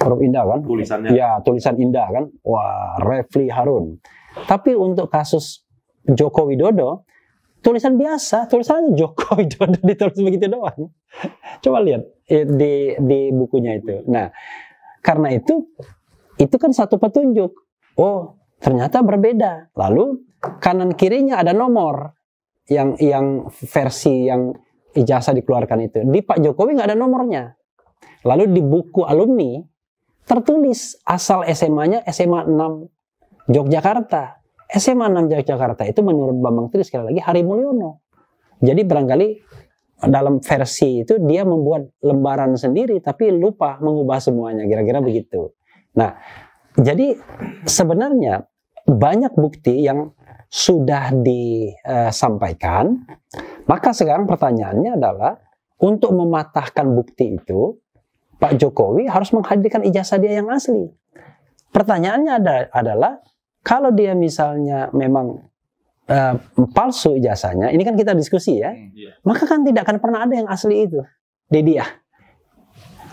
Huruf indah kan? Tulisannya. Ya, tulisan indah kan? Wah, Refly Harun. Tapi untuk kasus Joko Widodo, tulisan biasa, tulisan Joko Widodo ditulis begitu doang. Coba lihat di, di bukunya itu. Nah, karena itu, itu kan satu petunjuk. Oh, ternyata berbeda. Lalu, kanan kirinya ada nomor yang, yang versi yang ijazah dikeluarkan itu. Di Pak Jokowi nggak ada nomornya. Lalu di buku alumni, tertulis asal S M A-nya S M A enam Yogyakarta. S M A enam Yogyakarta itu menurut Bambang Tri sekali lagi Harimulyono. Jadi barangkali dalam versi itu dia membuat lembaran sendiri tapi lupa mengubah semuanya, kira-kira begitu. Nah, jadi sebenarnya banyak bukti yang sudah disampaikan. Maka sekarang pertanyaannya adalah untuk mematahkan bukti itu Pak Jokowi harus menghadirkan ijazah dia yang asli. Pertanyaannya ada, adalah kalau dia misalnya memang uh, palsu ijazahnya, ini kan kita diskusi ya, hmm, iya. Maka kan tidak akan pernah ada yang asli itu di dia.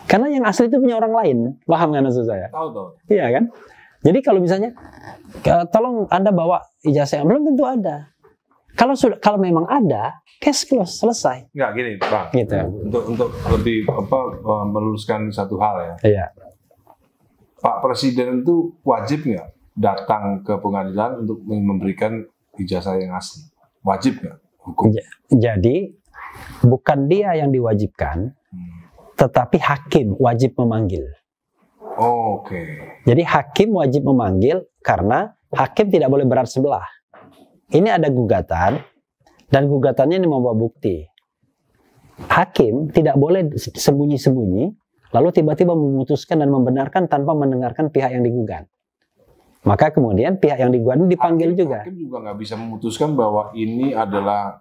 Karena yang asli itu punya orang lain, paham kan maksud saya? Tahu tuh. Iya kan? Jadi kalau misalnya, uh, tolong Anda bawa ijazah yang belum tentu ada. Kalau sudah, kalau memang ada, case close, selesai. Nggak gini, Pak. Gitu. Untuk untuk lebih apa meluruskan satu hal ya. Iya. Pak Presiden itu wajib nggak datang ke pengadilan untuk memberikan ijazah yang asli? Wajib nggak? Hukum. Jadi bukan dia yang diwajibkan, hmm. tetapi hakim wajib memanggil. Oh, oke. Okay. Jadi hakim wajib memanggil karena hakim tidak boleh berat sebelah. Ini ada gugatan dan gugatannya ini membawa bukti. Hakim tidak boleh sembunyi-sembunyi lalu tiba-tiba memutuskan dan membenarkan tanpa mendengarkan pihak yang digugat. Maka kemudian pihak yang digugat dipanggil hakim, juga. Hakim juga nggak bisa memutuskan bahwa ini adalah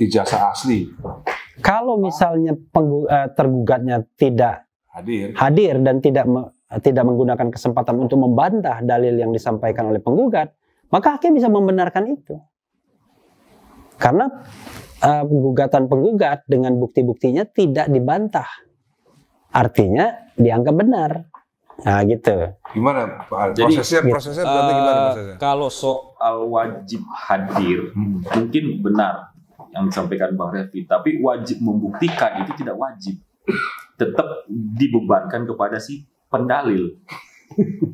ijazah asli. Kalau misalnya tergugatnya tidak hadir, hadir dan tidak me tidak menggunakan kesempatan untuk membantah dalil yang disampaikan oleh penggugat, maka hakim bisa membenarkan itu. Karena uh, gugatan penggugat dengan bukti-buktinya tidak dibantah, artinya dianggap benar. Nah gitu. Gimana prosesnya? Jadi, prosesnya berarti gimana prosesnya? Uh, kalau soal wajib hadir, hmm. mungkin benar yang disampaikan Bang Refly, tapi wajib membuktikan itu tidak wajib. Tetap dibebankan kepada si pendalil.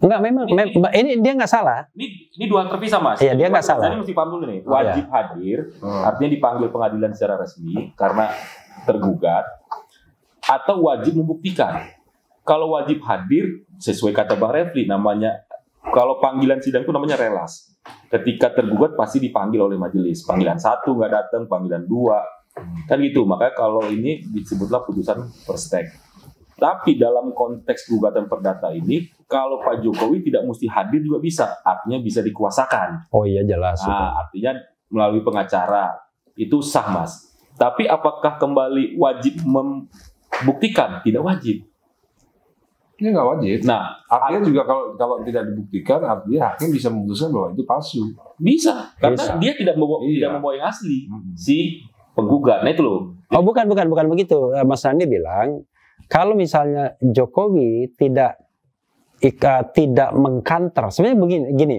Enggak, memang ini, me ini dia nggak salah. Ini, ini dua terpisah Mas. Iya, dia nggak salah. Ini mesti paham dulu nih. Wajib oh, ya. hadir, hmm. artinya dipanggil pengadilan secara resmi karena tergugat, atau wajib membuktikan. Kalau wajib hadir, sesuai kata Bang Refly, namanya, kalau panggilan sidang itu namanya relas. Ketika tergugat pasti dipanggil oleh majelis. Panggilan satu nggak datang, panggilan dua. Kan gitu, makanya kalau ini disebutlah putusan perstek. Tapi dalam konteks gugatan perdata ini, kalau Pak Jokowi tidak mesti hadir juga bisa. Artinya bisa dikuasakan. Oh iya, jelas. Nah, artinya melalui pengacara. Itu sah, Mas. Tapi apakah kembali wajib membuktikan? Tidak wajib. Ini nggak wajib. Nah, artinya juga kalau kalau tidak dibuktikan, artinya hakim bisa memutuskan bahwa itu palsu. Bisa, karena bisa. Dia tidak membawa, iya. tidak membawa yang asli, hmm. si penggugat. Nah itu loh. Oh bukan, bukan, bukan begitu. Mas Andi bilang kalau misalnya Jokowi tidak uh, tidak mengkanter, sebenarnya begini, gini,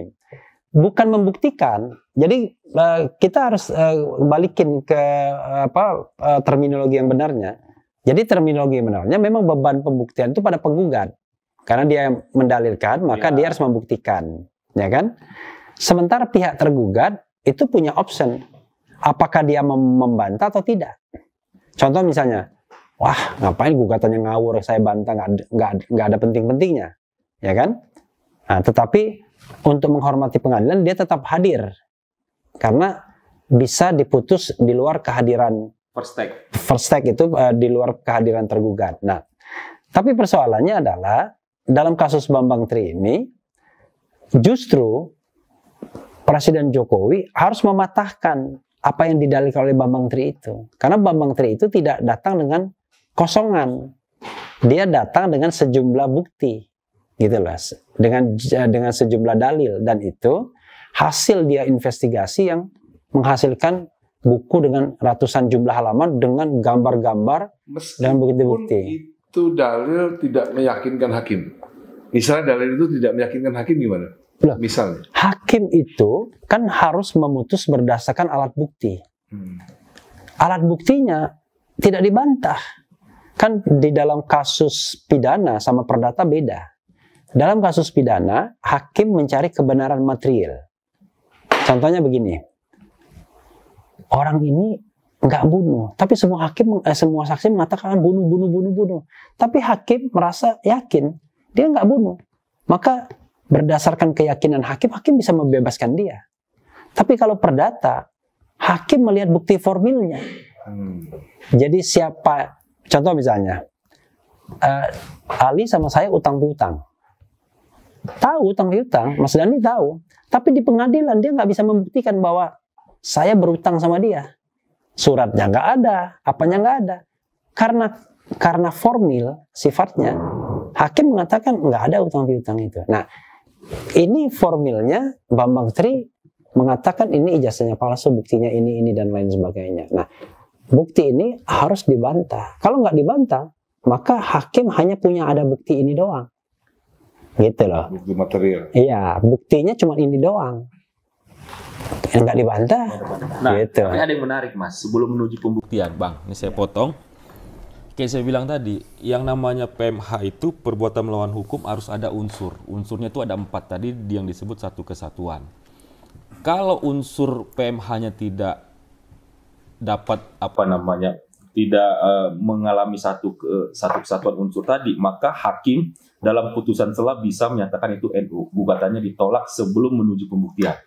bukan membuktikan. Jadi uh, kita harus uh, balikin ke uh, apa uh, terminologi yang benarnya. Jadi terminologi benarnya memang beban pembuktian itu pada penggugat. Karena dia mendalilkan, maka ya. dia harus membuktikan, ya kan? Sementara pihak tergugat itu punya option apakah dia membantah atau tidak. Contoh misalnya, Wah, ngapain gugatannya ngawur, saya bantah, nggak ada, ada penting-pentingnya, ya kan? Nah, tetapi untuk menghormati pengadilan, dia tetap hadir karena bisa diputus di luar kehadiran first take. First take itu uh, di luar kehadiran tergugat. Nah, tapi persoalannya adalah dalam kasus Bambang Tri ini, justru Presiden Jokowi harus mematahkan apa yang didalilkan oleh Bambang Tri itu, karena Bambang Tri itu tidak datang dengan kosongan, dia datang dengan sejumlah bukti, gitu loh, dengan dengan sejumlah dalil, dan itu hasil dia investigasi yang menghasilkan buku dengan ratusan jumlah halaman dengan gambar-gambar dan bukti-bukti. Itu dalil tidak meyakinkan hakim. Misalnya dalil itu tidak meyakinkan hakim gimana? Loh, misalnya hakim itu kan harus memutus berdasarkan alat bukti. Hmm. Alat buktinya tidak dibantah. Kan di dalam kasus pidana sama perdata beda. Dalam kasus pidana, hakim mencari kebenaran material. Contohnya begini, orang ini nggak bunuh, tapi semua hakim, eh, semua saksi mengatakan bunuh, bunuh, bunuh, bunuh. Tapi hakim merasa yakin dia nggak bunuh, maka berdasarkan keyakinan hakim, hakim bisa membebaskan dia. Tapi kalau perdata, hakim melihat bukti formilnya. Hmm. Jadi siapa? Contoh misalnya, uh, Ali sama saya utang piutang. Tahu utang piutang, Mas Dhani tahu. Tapi di pengadilan dia nggak bisa membuktikan bahwa saya berutang sama dia. Suratnya nggak ada, apanya nggak ada. Karena karena formil sifatnya, hakim mengatakan nggak ada utang piutang itu. Nah, ini formilnya Bambang Tri mengatakan ini ijazahnya palsu, buktinya ini, ini, dan lain sebagainya. Nah, bukti ini harus dibantah. Kalau nggak dibantah, maka hakim hanya punya ada bukti ini doang. Gitu loh. Bukti material. Iya, buktinya cuma ini doang. Yang nggak dibantah. Nah, gitu. Tapi ada yang menarik, Mas. Sebelum menuju pembuktian, Bang. Ini saya potong. Kayak saya bilang tadi, yang namanya P M H itu perbuatan melawan hukum harus ada unsur. Unsurnya itu ada empat tadi yang disebut satu kesatuan. Kalau unsur P M H-nya tidak dapat apa namanya tidak uh, mengalami satu uh, satu kesatuan unsur tadi, maka hakim dalam putusan sela bisa menyatakan itu N U, gugatannya ditolak sebelum menuju pembuktian.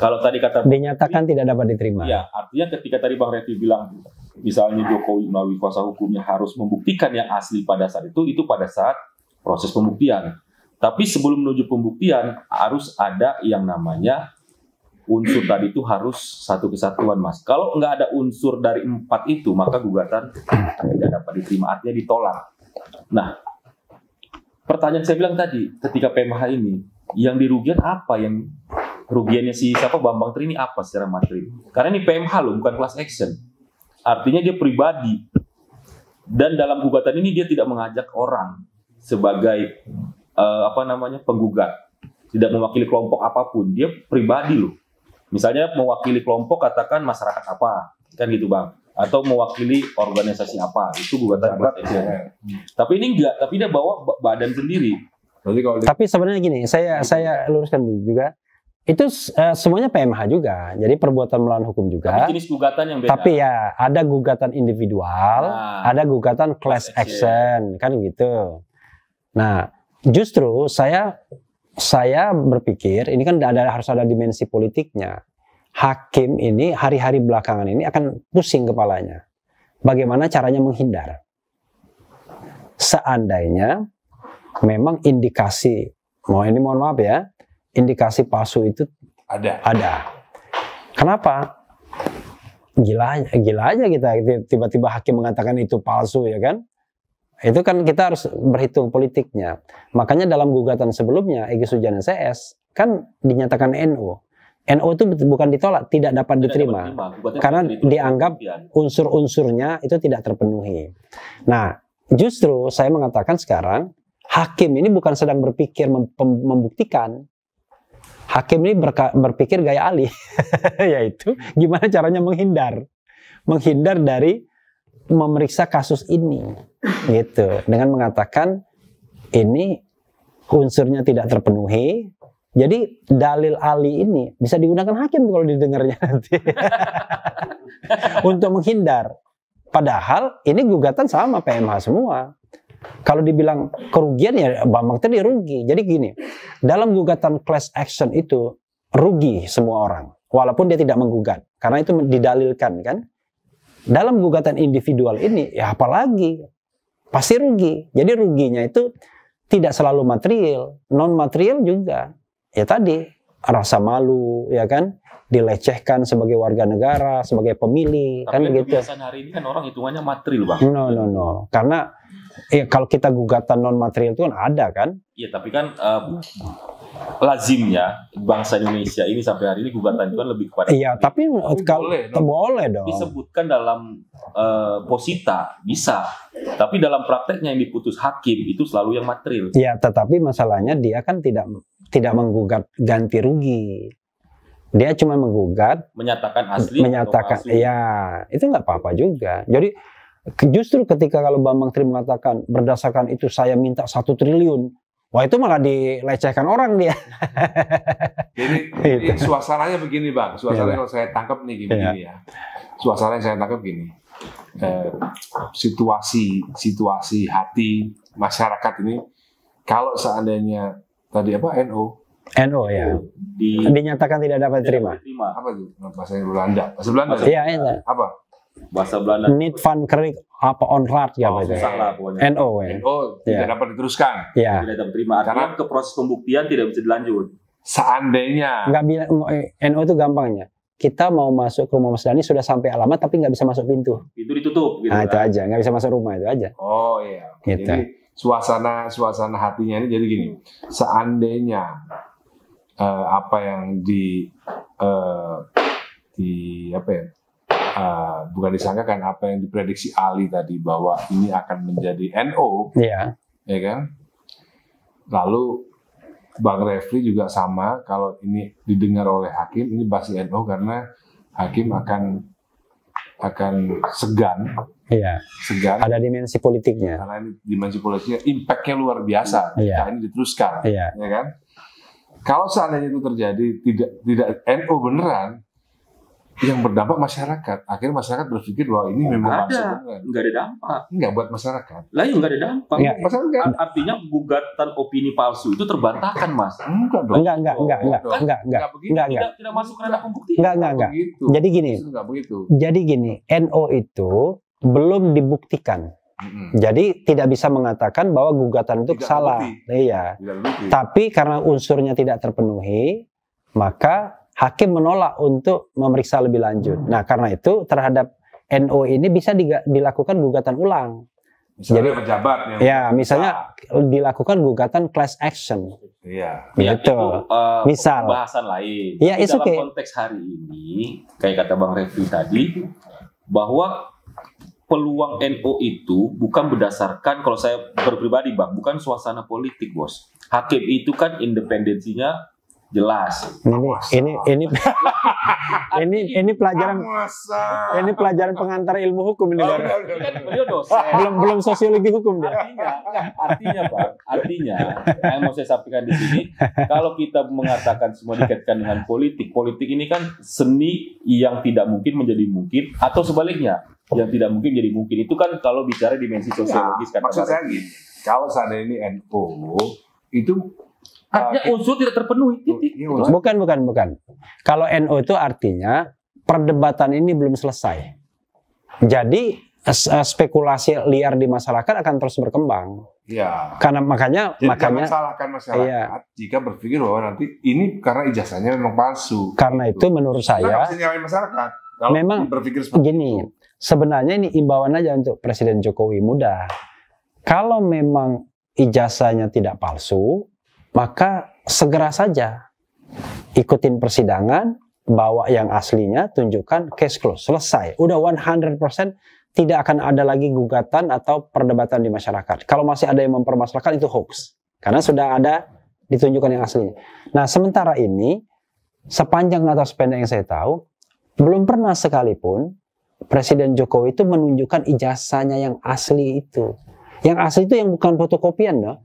Kalau tadi kata dinyatakan tidak dapat diterima. Ya, artinya ketika tadi Bang Refly bilang misalnya Jokowi melalui kuasa hukumnya harus membuktikan yang asli pada saat itu, itu pada saat proses pembuktian. Tapi sebelum menuju pembuktian harus ada yang namanya unsur tadi itu harus satu kesatuan, Mas. Kalau nggak ada unsur dari empat itu, maka gugatan tidak dapat diterima, artinya ditolak. Nah, pertanyaan saya bilang tadi, ketika P M H ini, yang dirugikan apa? Yang rugiannya si siapa Bambang Tri ini apa secara materi? Karena ini P M H loh, bukan class action. Artinya dia pribadi. Dan dalam gugatan ini dia tidak mengajak orang sebagai uh, apa namanya penggugat, tidak mewakili kelompok apapun, dia pribadi loh. Misalnya mewakili kelompok katakan masyarakat apa, kan gitu Bang, atau mewakili organisasi apa, itu gugatan class action. Tapi ini enggak, tapi dia bawa badan sendiri. Tapi sebenarnya gini, saya saya luruskan dulu juga, itu uh, semuanya P M H juga, jadi perbuatan melawan hukum juga. Tapi jenis gugatan yang beda. Tapi ya ada gugatan individual, nah, ada gugatan class action, action, kan gitu. Nah, justru saya saya berpikir ini kan ada, harus ada dimensi politiknya. Hakim ini hari-hari belakangan ini akan pusing kepalanya. Bagaimana caranya menghindar? Seandainya memang indikasi, mau ini mohon maaf ya, indikasi palsu itu ada. Ada. Kenapa? Gila, gila aja kita tiba-tiba hakim mengatakan itu palsu, ya kan? Itu kan kita harus berhitung politiknya. Makanya dalam gugatan sebelumnya Egi Sujana C S kan dinyatakan N U. N U itu bukan ditolak, tidak dapat tidak diterima. Dapat karena dianggap unsur-unsurnya itu tidak terpenuhi. Nah, justru saya mengatakan sekarang hakim ini bukan sedang berpikir mem membuktikan. Hakim ini berpikir gaya Ali, yaitu gimana caranya menghindar. Menghindar dari memeriksa kasus ini, gitu, dengan mengatakan ini unsurnya tidak terpenuhi. Jadi dalil ahli ini bisa digunakan hakim kalau didengarnya nanti untuk menghindar. Padahal ini gugatan sama P M H semua. Kalau dibilang kerugian ya Bambang tadi rugi. Jadi gini, dalam gugatan class action itu rugi semua orang. Walaupun dia tidak menggugat. Karena itu didalilkan kan. Dalam gugatan individual ini ya apalagi. Pasti rugi. Jadi ruginya itu tidak selalu material. Non material juga. Ya tadi rasa malu ya kan. Dilecehkan sebagai warga negara, sebagai pemilih. Tapi kan begitu. Hari ini kan orang hitungannya material Bang. No, no, no. Karena ya, kalau kita gugatan non material itu kan ada kan. Iya tapi kan um, lazimnya bangsa Indonesia ini sampai hari ini gugatan itu kan lebih kepada. Iya tapi oh, kalau boleh, no? Boleh dong. Disebutkan dalam uh, posita bisa. Tapi dalam prakteknya yang diputus hakim itu selalu yang material. Iya tetapi masalahnya dia kan tidak tidak menggugat ganti rugi. Dia cuma menggugat, menyatakan asli, menyatakan, ya itu nggak apa-apa juga. Jadi justru ketika kalau Bambang Tri mengatakan berdasarkan itu saya minta satu triliun, wah itu malah dilecehkan orang dia. Jadi gitu. Ini suasananya begini bang, suasananya yeah. Kalau saya tangkap nih gini, yeah. Gini ya, suasananya saya tangkap gini, eh, situasi situasi hati masyarakat ini kalau seandainya tadi apa N O N O ya. Di, Dinyatakan tidak dapat diterima. Apa itu? Bahasa Belanda. Bahasa Belanda. Iya, iya. Apa? Bahasa Belanda. Niet van Krik apa onraad ya oh, salah pokoknya. N O ya. N O tidak yeah. Dapat diteruskan. Yeah. Tidak dapat diterima. Karena ke proses pembuktian tidak bisa dilanjut. Seandainya. Enggak bilang N O itu gampangnya. Kita mau masuk ke rumah Mas Dhani sudah sampai alamat tapi nggak bisa masuk pintu. Pintu ditutup gitu. Nah, kan? Itu aja, nggak bisa masuk rumah itu aja. Oh iya. Gitu. Jadi suasana suasana hatinya ini jadi gini. Seandainya Uh, apa yang di uh, di apa ya uh, bukan disangkakan apa yang diprediksi Ali tadi bahwa ini akan menjadi N O yeah. Ya kan lalu Bang Refly juga sama kalau ini didengar oleh hakim ini pasti N O karena hakim akan akan segan yeah. Segan ada dimensi politiknya karena ini dimensi politiknya impactnya luar biasa yeah. Nah, ini diteruskan yeah. Ya kan. Kalau seandainya itu terjadi tidak tidak N O beneran yang berdampak masyarakat, akhirnya masyarakat berpikir bahwa ini memang ada, nggak ada dampak, nggak buat masyarakat. Lah nggak ada dampak. Ya. Masyarakat. Artinya gugatan opini palsu itu terbantahkan mas. Enggak dong. Enggak enggak enggak enggak enggak enggak enggak begitu. Enggak, enggak. Tidak, tidak masuk ranah pembuktian. Enggak enggak enggak. Begitu. Jadi gini. Enggak begitu. Jadi gini, N O itu belum dibuktikan. Mm-hmm. Jadi tidak bisa mengatakan bahwa gugatan itu tidak salah, bukti. Iya. Tidak tapi karena unsurnya tidak terpenuhi, maka hakim menolak untuk memeriksa lebih lanjut. Mm-hmm. Nah karena itu terhadap N O ini bisa dilakukan gugatan ulang. Misalnya jadi pejabat yang ya, misalnya nah. Dilakukan gugatan class action. Iya. Itu uh, misal. Bahasan lain. Ya, dalam okay. Konteks hari ini, kayak kata Bang Refly tadi, bahwa peluang N O itu bukan berdasarkan kalau saya berpribadi bang, bukan suasana politik bos. Hakim itu kan independensinya jelas. Ini ini ini ini, ini pelajaran ini pelajaran pengantar ilmu hukum ini baru. belum belum sosiologi hukum dia. Artinya, artinya bang, artinya yang mau saya sampaikan di sini, kalau kita mengatakan semua dikaitkan dengan politik, politik ini kan seni yang tidak mungkin menjadi mungkin atau sebaliknya. Yang tidak mungkin jadi mungkin itu kan kalau bicara dimensi sosiologis ya, kan maksud saya gini kalau seandainya ini N O itu artinya uh, unsur tidak terpenuhi titik bukan bukan bukan kalau N O itu artinya perdebatan ini belum selesai jadi spekulasi liar di masyarakat akan terus berkembang ya karena makanya jadi makanya salahkan masyarakat iya. Jika berpikir bahwa nanti ini karena ijazahnya memang palsu karena gitu. Itu menurut saya masyarakat kalau memang berpikir gini itu. Sebenarnya ini imbauan aja untuk Presiden Jokowi muda. Kalau memang ijazahnya tidak palsu, maka segera saja ikutin persidangan, bawa yang aslinya, tunjukkan case close, selesai. Udah seratus persen tidak akan ada lagi gugatan atau perdebatan di masyarakat. Kalau masih ada yang mempermasalahkan itu hoax. Karena sudah ada ditunjukkan yang aslinya. Nah, sementara ini sepanjang atau sependek yang saya tahu, belum pernah sekalipun Presiden Jokowi itu menunjukkan ijazahnya yang asli itu. Yang asli itu yang bukan fotokopian loh.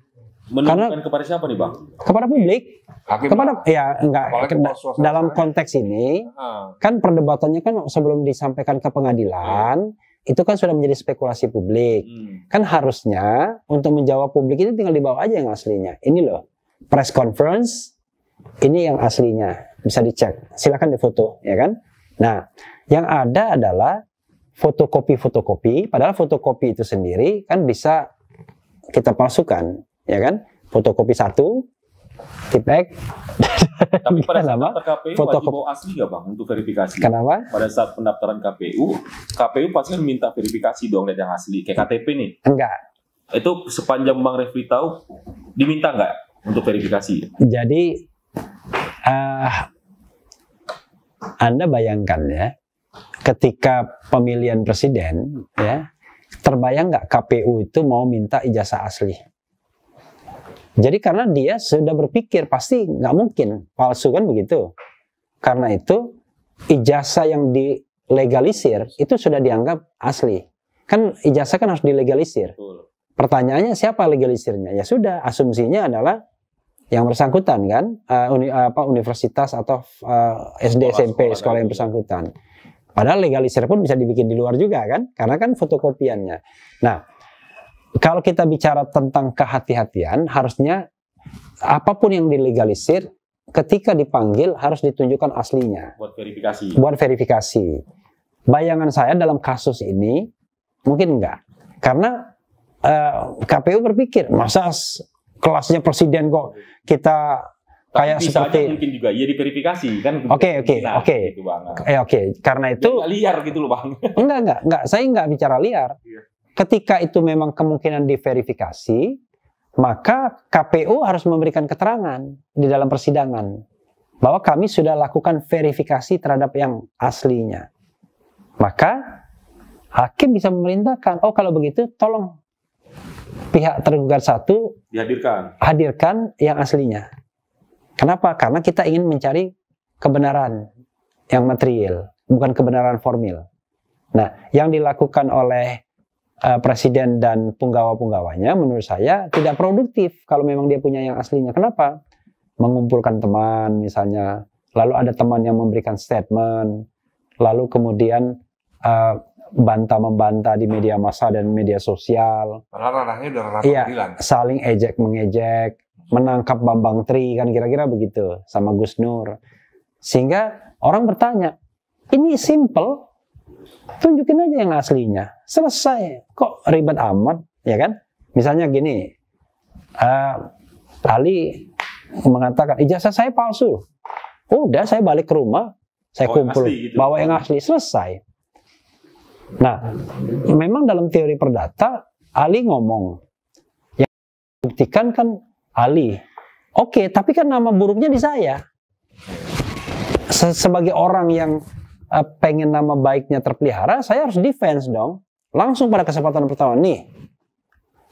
Menunjukkan karena, kepada siapa nih Bang? Kepada publik. Hakim kepada bang. Ya enggak kepada dalam konteks ini uh. Kan perdebatannya kan sebelum disampaikan ke pengadilan uh. itu kan sudah menjadi spekulasi publik. Hmm. Kan harusnya untuk menjawab publik itu tinggal dibawa aja yang aslinya. Ini loh, press conference, ini yang aslinya. Bisa dicek, silahkan difoto, ya kan? Nah, yang ada adalah fotokopi-fotokopi, padahal fotokopi itu sendiri kan bisa kita palsukan, ya kan? Fotokopi satu, tipek. Tapi pada saat daftar K P U wajib bawa asli nggak bang untuk verifikasi? Kenapa? Pada saat pendaftaran K P U, K P U pasti kan minta verifikasi dong dari yang asli, kayak K T P nih. Enggak. Itu sepanjang Bang Refly tahu diminta nggak untuk verifikasi? Jadi, uh, Anda bayangkan ya, ketika pemilihan presiden, ya, terbayang nggak K P U itu mau minta ijazah asli? Jadi karena dia sudah berpikir pasti nggak mungkin palsu kan begitu. Karena itu ijazah yang dilegalisir itu sudah dianggap asli. Kan ijazah kan harus dilegalisir. Pertanyaannya siapa legalisirnya? Ya sudah, asumsinya adalah yang bersangkutan kan, uh, uni, apa, universitas atau uh, S D, S M P, sekolah yang bersangkutan. Padahal legalisir pun bisa dibikin di luar juga kan, karena kan fotokopiannya. Nah, kalau kita bicara tentang kehati-hatian, harusnya apapun yang dilegalisir, ketika dipanggil harus ditunjukkan aslinya. Buat verifikasi. Buat verifikasi. Bayangan saya dalam kasus ini, mungkin enggak. Karena uh, K P U berpikir, masa kelasnya presiden kok kita kayak seperti mungkin juga ya diverifikasi kan. Oke oke oke. Eh oke, karena itu ya, liar gitu loh Bang. Enggak enggak enggak, saya enggak bicara liar. Iya. Ketika itu memang kemungkinan diverifikasi, maka K P U harus memberikan keterangan di dalam persidangan bahwa kami sudah lakukan verifikasi terhadap yang aslinya. Maka hakim bisa memerintahkan, oh kalau begitu tolong pihak tergugat satu dihadirkan, hadirkan yang aslinya. Kenapa? Karena kita ingin mencari kebenaran yang material, bukan kebenaran formil. Nah, yang dilakukan oleh presiden dan penggawa-penggawanya menurut saya tidak produktif kalau memang dia punya yang aslinya. Kenapa? Mengumpulkan teman misalnya, lalu ada teman yang memberikan statement, lalu kemudian uh, bantah-membantah di media massa dan media sosial. Padahal ranahnya udah ranah pengadilan. Iya, saling ejek-mengejek, menangkap Bambang Tri, kan kira-kira begitu, sama Gus Nur. Sehingga orang bertanya, ini simple, tunjukin aja yang aslinya, selesai. Kok ribet amat, ya kan? Misalnya gini, uh, Ali mengatakan ijazah saya palsu. Udah, saya balik ke rumah, saya bawa kumpul, yang gitu. bawa yang asli, selesai. Nah, memang dalam teori perdata Ali ngomong, yang buktikan kan Ali. Oke, tapi kan nama buruknya di saya. Se sebagai orang yang pengen nama baiknya terpelihara, saya harus defense dong. Langsung pada kesempatan pertama nih,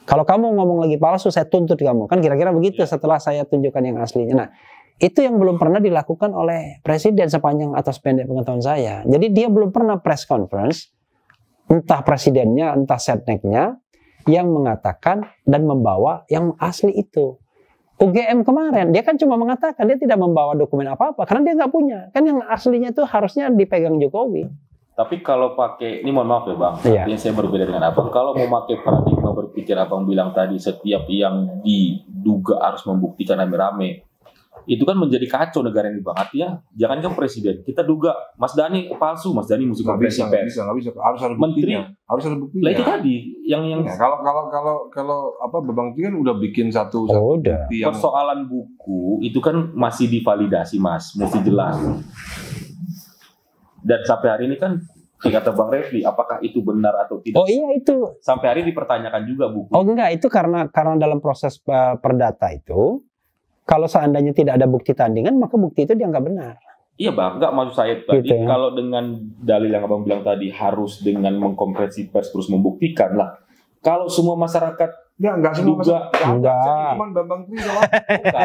kalau kamu ngomong lagi palsu, saya tuntut kamu. Kan kira-kira begitu setelah saya tunjukkan yang aslinya. Nah, itu yang belum pernah dilakukan oleh presiden sepanjang atas pendek pengetahuan saya. Jadi dia belum pernah press conference, entah presidennya, entah setneknya, yang mengatakan dan membawa yang asli itu. U G M kemarin, dia kan cuma mengatakan, dia tidak membawa dokumen apa-apa, karena dia nggak punya. Kan yang aslinya itu harusnya dipegang Jokowi. Tapi kalau pakai, ini mohon maaf ya Bang, iya. Artinya saya berbeda dengan Abang. Kalau mau pakai paradigma berpikir Abang bilang tadi, setiap yang diduga harus membuktikan rame-rame, itu kan menjadi kacau negara ini Bang. Artinya, jangankan presiden, kita duga, Mas Dhani palsu, Mas Dhani musuh konfesi pers. Bisa, nggak bisa, harus ada buktinya. Menteri, harus ada buktinya. Lah itu tadi, yang yang ya, kalau kalau kalau kalau apa Bambang Tri kan udah bikin satu, oh, satu udah. Bukti yang... Persoalan buku itu kan masih divalidasi Mas, mesti jelas. Dan sampai hari ini kan kata Bang Refly, apakah itu benar atau tidak? Oh iya itu. Sampai hari dipertanyakan juga buku. Oh enggak, itu karena karena dalam proses uh, perdata itu, kalau seandainya tidak ada bukti tandingan, maka bukti itu dianggap benar. Iya Bang, enggak maksud saya tadi gitu, ya? Kalau dengan dalil yang Abang bilang tadi harus dengan mengkompresi pers terus membuktikan lah. Kalau semua masyarakat enggak enggak semua juga cuman Bambang Tri kalau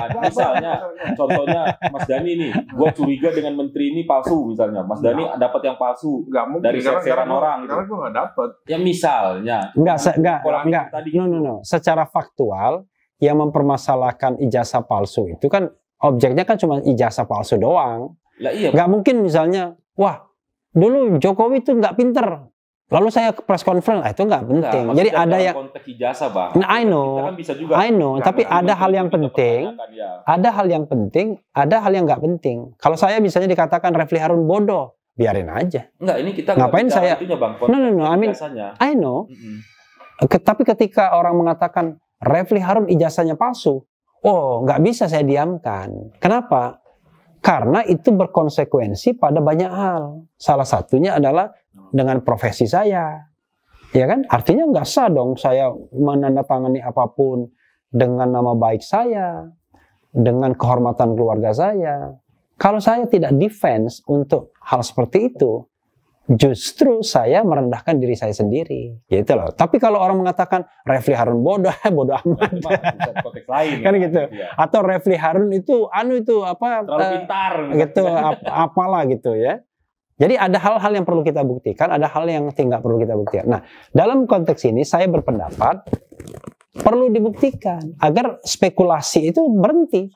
bukan misalnya contohnya Mas Dhani ini, gue curiga dengan menteri ini palsu misalnya. Mas Dhani dapat yang palsu mungkin, dari sekian orang gitu. Karena gue enggak dapat. Ya misalnya. Enggak enggak enggak. No no no, secara faktual yang mempermasalahkan ijazah palsu itu kan objeknya kan cuma ijazah palsu doang. Lah iya. Nggak mungkin misalnya, wah dulu Jokowi itu nggak pinter, Lalu saya press conference, ah, itu nggak penting. Enggak, jadi ada yang konteks ijazah, Bang. Nah, I know. Kan bisa juga, I know. Tapi ada hal yang penting. Ya. Ada hal yang penting. Ada hal yang nggak penting. Kalau saya misalnya dikatakan Refly Harun bodoh, biarin aja. Enggak, ini kita ngapain saya? Itunya, Bang, no, no, no. I mean, I know. Mm -hmm. Tapi ketika orang mengatakan Refly Harun ijazahnya palsu, oh nggak bisa saya diamkan. Kenapa? Karena itu berkonsekuensi pada banyak hal. Salah satunya adalah dengan profesi saya. Ya kan? Artinya nggak sah dong saya menandatangani apapun dengan nama baik saya, dengan kehormatan keluarga saya. Kalau saya tidak defense untuk hal seperti itu, justru saya merendahkan diri saya sendiri. Gitu loh. Tapi kalau orang mengatakan Refly Harun bodoh, bodoh amat. Lain, kan ya, gitu. Ya. Atau Refly Harun itu anu itu apa terlalu pintar uh, gitu ap apalah gitu ya. Jadi ada hal-hal yang perlu kita buktikan, ada hal yang tidak perlu kita buktikan. Nah, dalam konteks ini saya berpendapat perlu dibuktikan agar spekulasi itu berhenti.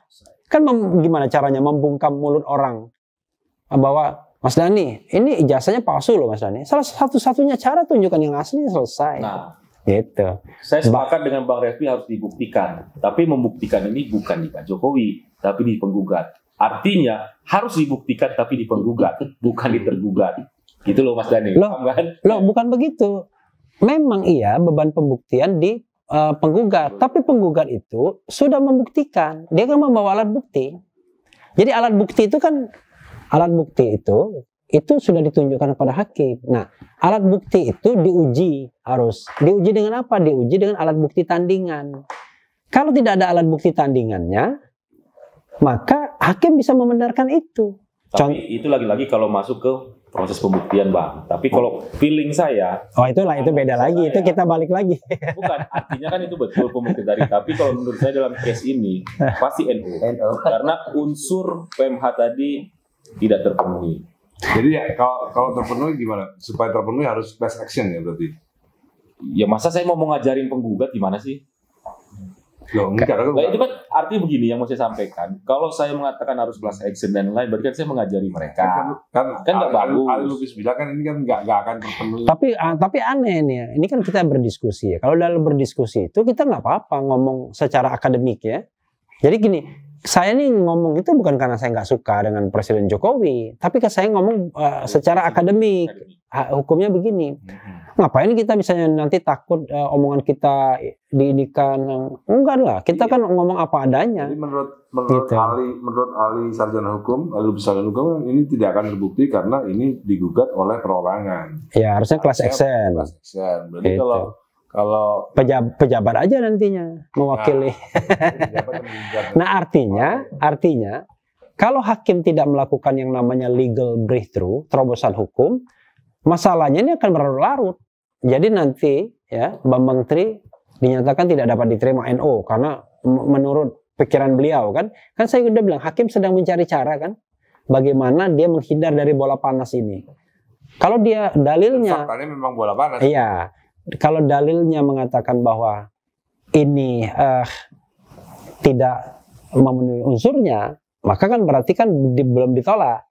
Kan gimana caranya membungkam mulut orang bahwa Mas Dhani, ini ijazahnya palsu loh Mas Dhani. Salah satu-satunya cara tunjukkan yang asli, selesai. Nah, gitu. Saya sepakat ba dengan Bang Refly harus dibuktikan. Tapi membuktikan ini bukan di Pak Jokowi, tapi di penggugat. Artinya harus dibuktikan tapi di penggugat, bukan di tergugat. Gitu loh Mas Dhani. Loh, loh, bukan begitu. Memang iya beban pembuktian di uh, penggugat. Tapi penggugat itu sudah membuktikan. Dia kan membawa alat bukti. Jadi alat bukti itu kan alat bukti itu, itu sudah ditunjukkan kepada hakim. Nah, alat bukti itu diuji harus. Diuji dengan apa? Diuji dengan alat bukti tandingan. Kalau tidak ada alat bukti tandingannya, maka hakim bisa membenarkan itu. Tapi Cont itu lagi-lagi kalau masuk ke proses pembuktian, Bang. Tapi kalau feeling saya... Oh, itulah, itu beda lagi. Saya, itu kita balik lagi. Bukan, artinya kan itu betul pembuktian tadi. Tapi kalau menurut saya dalam case ini, pasti N U. Karena unsur P M H tadi tidak terpenuhi. Jadi ya, kalau, kalau terpenuhi gimana? Supaya terpenuhi harus class action ya berarti? Ya masa saya mau ngajarin penggugat gimana sih? Loh, enggak, enggak, enggak. Nah, itu kan artinya begini yang mau saya sampaikan. Kalau saya mengatakan harus class action dan lain, berarti kan saya mengajari mereka. Kan nggak bagus. Al Lubis bilang kan ini kan nggak akan terpenuhi. Tapi uh, tapi aneh nih ya. Ini kan kita berdiskusi ya. Kalau dalam berdiskusi itu kita nggak apa-apa ngomong secara akademik ya. Jadi gini, saya nih ngomong itu bukan karena saya nggak suka dengan Presiden Jokowi, tapi saya ngomong uh, secara akademik, hukumnya begini. Ngapain kita misalnya nanti takut uh, omongan kita diindikan? Enggak lah, kita kan ngomong apa adanya. Jadi menurut menurut gitu. ahli menurut ahli sarjana hukum, ahli sarjana hukum ini tidak akan terbukti karena ini digugat oleh perorangan. Ya harusnya class action. Class action. Berarti gitu. kalau Kalau Pejab, pejabat aja nantinya mewakili. Nah, nah artinya, artinya kalau hakim tidak melakukan yang namanya legal breakthrough, terobosan hukum, masalahnya ini akan berlarut. Jadi nanti ya Bambang Tri dinyatakan tidak dapat diterima N U karena menurut pikiran beliau kan, kan saya udah bilang hakim sedang mencari cara kan, bagaimana dia menghindar dari bola panas ini. Kalau dia dalilnya, faktanya memang bola panas. Iya. Kalau dalilnya mengatakan bahwa ini uh, tidak memenuhi unsurnya, maka kan berarti kan di, belum ditolak.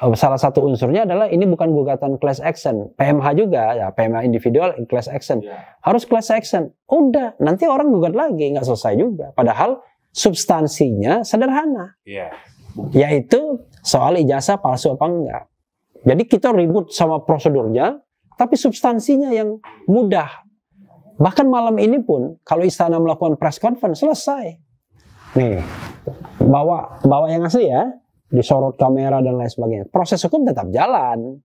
Uh, salah satu unsurnya adalah ini bukan gugatan class action, P M H juga ya, P M H individual class action, yeah. Harus class action. Udah, nanti orang gugat lagi nggak selesai juga. Padahal substansinya sederhana, yeah. Yaitu soal ijazah palsu apa enggak. Jadi kita ribut sama prosedurnya. Tapi substansinya yang mudah. Bahkan malam ini pun, kalau istana melakukan press conference, selesai. Nih, bawa, bawa yang asli ya, disorot kamera dan lain sebagainya. Proses hukum tetap jalan.